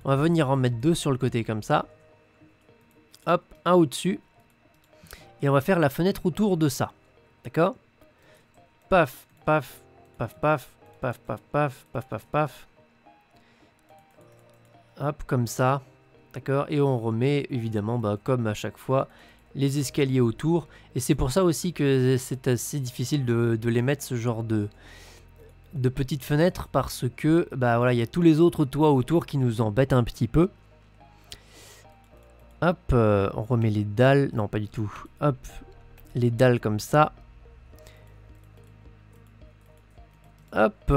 On va venir en mettre deux sur le côté comme ça, hop, un au-dessus, et on va faire la fenêtre autour de ça, d'accord? Paf, paf, paf, paf, paf, paf, paf, paf, paf, paf. Hop, comme ça, d'accord, et on remet évidemment, bah, comme à chaque fois, les escaliers autour. Et c'est pour ça aussi que c'est assez difficile de, de les mettre, ce genre de, de petites fenêtres, parce que bah voilà, il y a tous les autres toits autour qui nous embêtent un petit peu. Hop, euh, on remet les dalles, non pas du tout, hop, les dalles comme ça. Hop,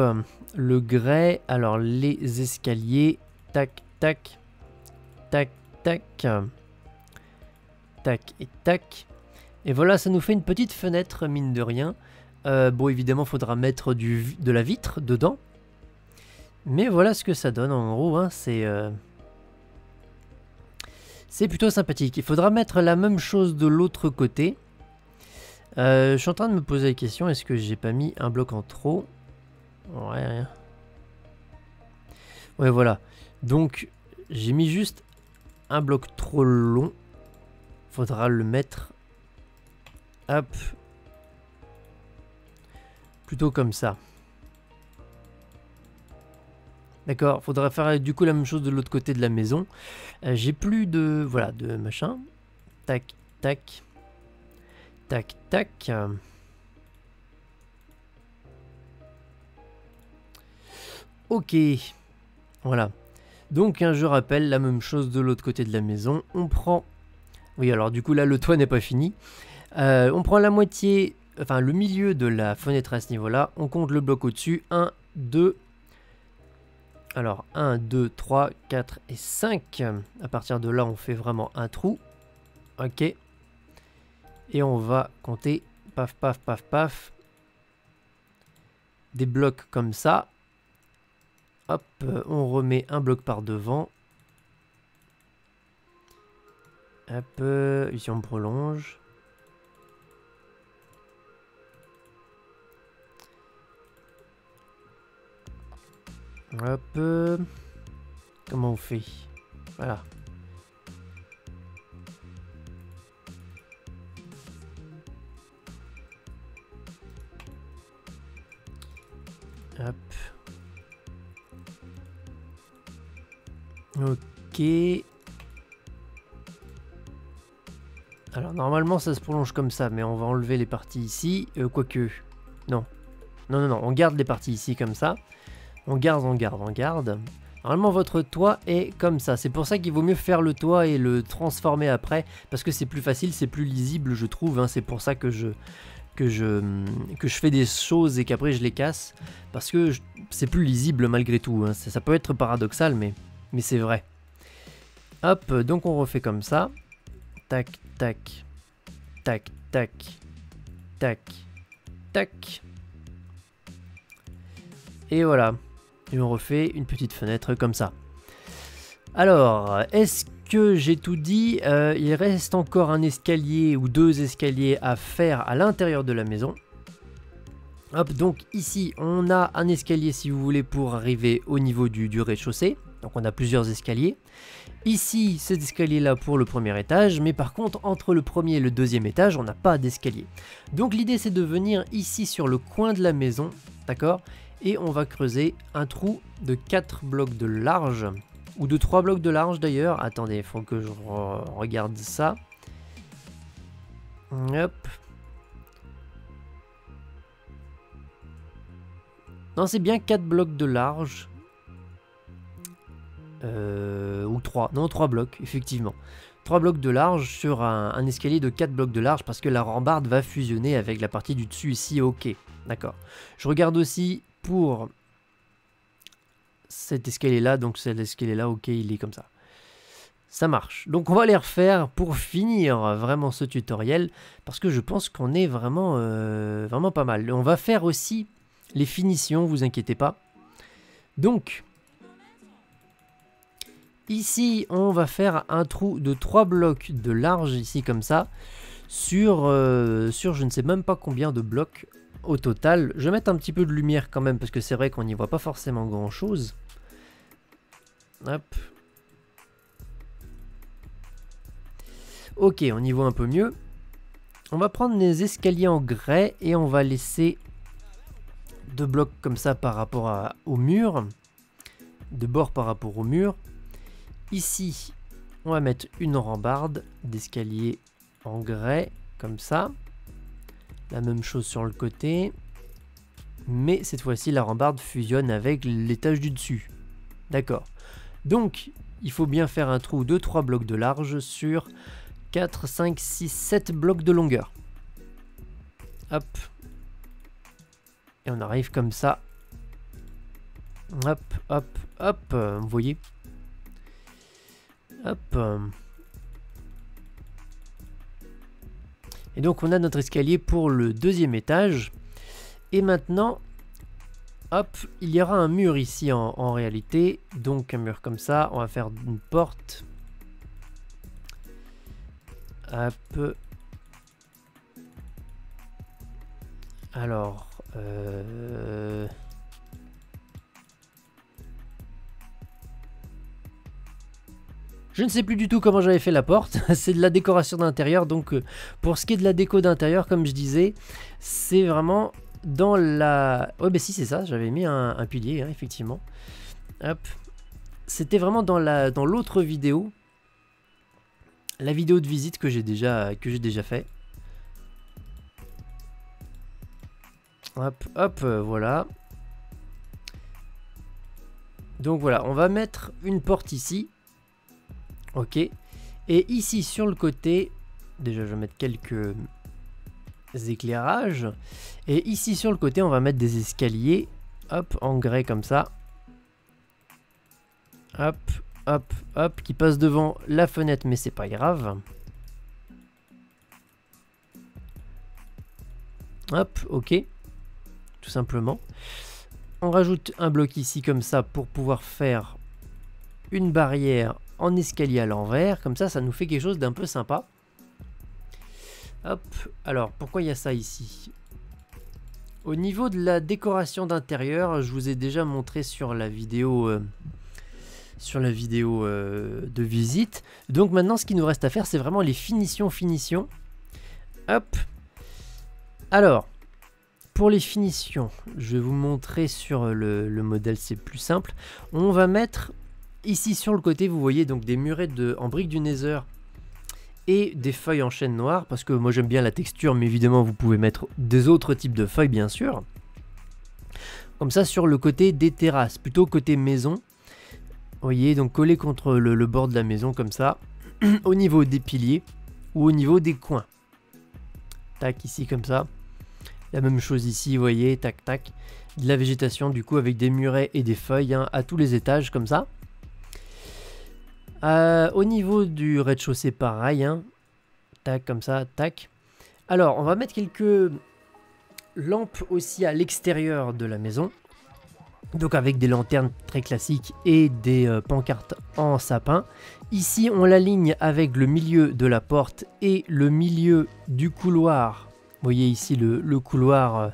le grès, alors les escaliers, tac, tac, tac, tac, tac et tac. Et voilà, ça nous fait une petite fenêtre, mine de rien. Euh, bon, évidemment, faudra mettre du, de la vitre dedans. Mais voilà ce que ça donne, en gros. Hein, c'est euh, c'est plutôt sympathique. Il faudra mettre la même chose de l'autre côté. Euh, je suis en train de me poser la question, est-ce que j'ai pas mis un bloc en trop? Ouais, rien. Ouais, voilà. Donc J'ai mis juste un bloc trop long. Faudra le mettre. Hop. Plutôt comme ça. D'accord, faudra faire du coup la même chose de l'autre côté de la maison. Euh, j'ai plus de... Voilà, de machin. Tac, tac. Tac, tac. Ok. Voilà. Donc, hein, je rappelle la même chose de l'autre côté de la maison. On prend... Oui, alors du coup, là, le toit n'est pas fini. Euh, on prend la moitié... Enfin, le milieu de la fenêtre à ce niveau-là. On compte le bloc au-dessus. un, deux... Alors un, deux, trois, quatre et cinq. À partir de là, on fait vraiment un trou. Ok. Et on va compter paf, paf, paf, paf. Des blocs comme ça. Hop, on remet un bloc par devant. Hop, ici on prolonge. Hop, euh, comment on fait? Voilà. Hop. Ok. Alors normalement ça se prolonge comme ça, mais on va enlever les parties ici. Euh, Quoique... Non. Non, non, non, on garde les parties ici comme ça. On garde, on garde, on garde. Normalement, votre toit est comme ça. C'est pour ça qu'il vaut mieux faire le toit et le transformer après. Parce que c'est plus facile, c'est plus lisible, je trouve. Hein. C'est pour ça que je, que, je, que je fais des choses et qu'après, je les casse. Parce que c'est plus lisible malgré tout. Hein. Ça, ça peut être paradoxal, mais, mais c'est vrai. Hop, donc on refait comme ça. Tac, tac, tac, tac, tac, tac. Et voilà. Et on refait une petite fenêtre comme ça. Alors, est-ce que j'ai tout dit? euh, Il reste encore un escalier ou deux escaliers à faire à l'intérieur de la maison. Hop, donc ici, on a un escalier, si vous voulez, pour arriver au niveau du, du rez-de-chaussée. Donc on a plusieurs escaliers. Ici, cet escalier-là pour le premier étage, mais par contre, entre le premier et le deuxième étage, on n'a pas d'escalier. Donc l'idée, c'est de venir ici sur le coin de la maison, d'accord ? Et on va creuser un trou de quatre blocs de large, ou de trois blocs de large d'ailleurs. Attendez, il faut que je re regarde ça. Hop. Non, c'est bien quatre blocs de large. Euh, ou trois. Non, trois blocs, effectivement. trois blocs de large sur un, un escalier de quatre blocs de large, parce que la rambarde va fusionner avec la partie du dessus ici. Ok, d'accord. Je regarde aussi... Pour cet escalier là, donc cet escalier là, ok, il est comme ça, ça marche. Donc on va les refaire pour finir vraiment ce tutoriel, parce que je pense qu'on est vraiment euh, vraiment pas mal. On va faire aussi les finitions, vous inquiétez pas. Donc ici on va faire un trou de trois blocs de large ici comme ça, sur euh, sur je ne sais même pas combien de blocs au total. Je vais mettre un petit peu de lumière quand même, parce que c'est vrai qu'on n'y voit pas forcément grand chose. Hop. Ok, on y voit un peu mieux. On va prendre les escaliers en grès et on va laisser deux blocs comme ça par rapport à, au mur. De bord par rapport au mur. Ici, on va mettre une rambarde d'escalier en grès comme ça. La même chose sur le côté, mais cette fois-ci la rambarde fusionne avec l'étage du dessus. D'accord. Donc il faut bien faire un trou de trois blocs de large sur quatre, cinq, six, sept blocs de longueur. Hop. Et on arrive comme ça. Hop, hop, hop. Vous voyez? Hop. Et donc on a notre escalier pour le deuxième étage. Et maintenant, hop, il y aura un mur ici en, en réalité. Donc un mur comme ça, on va faire une porte. Hop. Alors, euh... Je ne sais plus du tout comment j'avais fait la porte. C'est de la décoration d'intérieur. Donc pour ce qui est de la déco d'intérieur, comme je disais, c'est vraiment dans la... Ouais, bah si, c'est ça. J'avais mis un, un pilier, hein, effectivement. Hop. C'était vraiment dans la dans l'autre vidéo. La vidéo de visite que j'ai déjà, que j'ai déjà fait. Hop, hop, voilà. Donc voilà, on va mettre une porte ici. Ok. Et ici, sur le côté, déjà, je vais mettre quelques éclairages. Et ici, sur le côté, on va mettre des escaliers. Hop, en grès comme ça. Hop, hop, hop, qui passe devant la fenêtre, mais c'est pas grave. Hop, ok. Tout simplement. On rajoute un bloc ici comme ça pour pouvoir faire une barrière en escalier à l'envers. Comme ça, ça nous fait quelque chose d'un peu sympa. Hop. Alors, pourquoi il y a ça ici? Au niveau de la décoration d'intérieur, je vous ai déjà montré sur la vidéo, euh, sur la vidéo euh, de visite. Donc maintenant, ce qu'il nous reste à faire, c'est vraiment les finitions, finitions. Hop. Alors... Pour les finitions, je vais vous montrer sur le, le modèle, c'est plus simple. On va mettre ici sur le côté, vous voyez, donc des murets de, en briques du Nether et des feuilles en chêne noire. Parce que moi j'aime bien la texture, mais évidemment vous pouvez mettre des autres types de feuilles, bien sûr. Comme ça, sur le côté des terrasses, plutôt côté maison. Vous voyez, donc collé contre le, le bord de la maison, comme ça, au niveau des piliers ou au niveau des coins. Tac, ici, comme ça. La même chose ici, vous voyez, tac tac, de la végétation du coup avec des murets et des feuilles, hein, à tous les étages comme ça. Euh, au niveau du rez-de-chaussée pareil, hein, tac comme ça, tac. Alors on va mettre quelques lampes aussi à l'extérieur de la maison, donc avec des lanternes très classiques et des euh, pancartes en sapin. Ici on l'aligne avec le milieu de la porte et le milieu du couloir. Vous voyez ici le, le couloir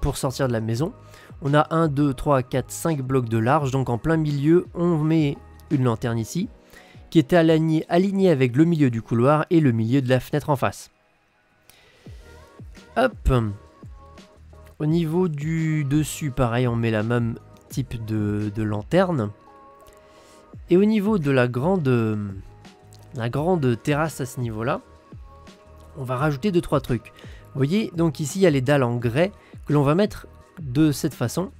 pour sortir de la maison. On a un, deux, trois, quatre, cinq blocs de large. Donc en plein milieu, on met une lanterne ici qui est alignée, alignée avec le milieu du couloir et le milieu de la fenêtre en face. Hop. Au niveau du dessus, pareil, on met la même type de, de lanterne. Et au niveau de la grande, la grande terrasse à ce niveau-là, on va rajouter deux trois trucs. Vous voyez, donc ici, il y a les dalles en grès que l'on va mettre de cette façon.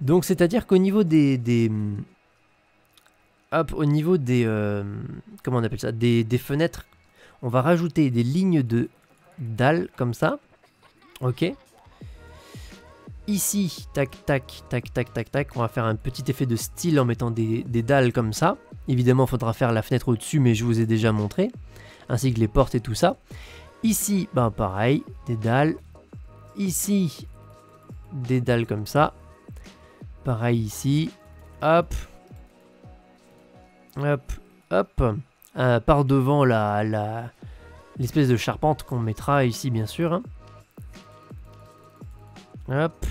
Donc, c'est-à-dire qu'au niveau des, des... Hop, au niveau des... Euh, comment on appelle ça, des, des fenêtres, on va rajouter des lignes de dalles, comme ça. Ok. Ici, tac, tac, tac, tac, tac, tac. On va faire un petit effet de style en mettant des, des dalles comme ça. Évidemment, il faudra faire la fenêtre au-dessus, mais je vous ai déjà montré. Ainsi que les portes et tout ça. Ici, ben pareil, des dalles. Ici, des dalles comme ça. Pareil ici. Hop. Hop, hop. Euh, par devant la, la, l'espèce de charpente qu'on mettra ici, bien sûr. Hein. Hop.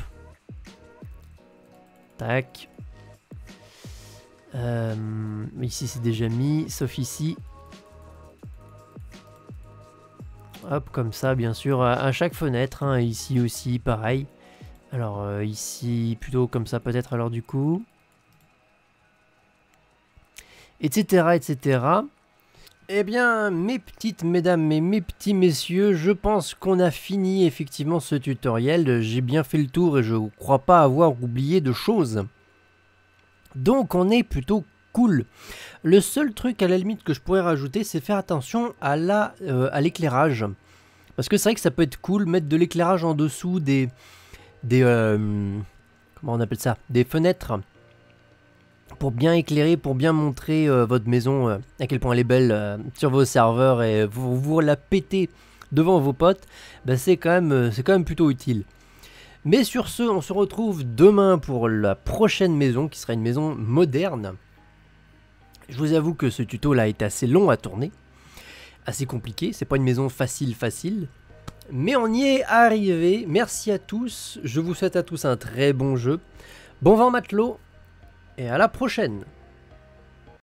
Tac. Euh, ici, c'est déjà mis, sauf ici. Hop, comme ça, bien sûr, à chaque fenêtre, hein, ici aussi, pareil. Alors, euh, ici, plutôt comme ça, peut-être, alors, du coup. Etc, et cetera. Eh bien, mes petites mesdames et mes petits messieurs, je pense qu'on a fini, effectivement, ce tutoriel. J'ai bien fait le tour et je ne crois pas avoir oublié de choses. Donc, on est plutôt... cool. Le seul truc à la limite que je pourrais rajouter, c'est faire attention à la euh, à l'éclairage, parce que c'est vrai que ça peut être cool mettre de l'éclairage en dessous des des euh, comment on appelle ça, des fenêtres, pour bien éclairer, pour bien montrer euh, votre maison, euh, à quel point elle est belle euh, sur vos serveurs, et vous vous la péter devant vos potes. Bah, c'est quand même euh, c'est quand même plutôt utile. Mais sur ce, on se retrouve demain pour la prochaine maison qui sera une maison moderne. Je vous avoue que ce tuto là est assez long à tourner, assez compliqué, c'est pas une maison facile facile, mais on y est arrivé. Merci à tous, je vous souhaite à tous un très bon jeu, bon vent Matelot, et à la prochaine.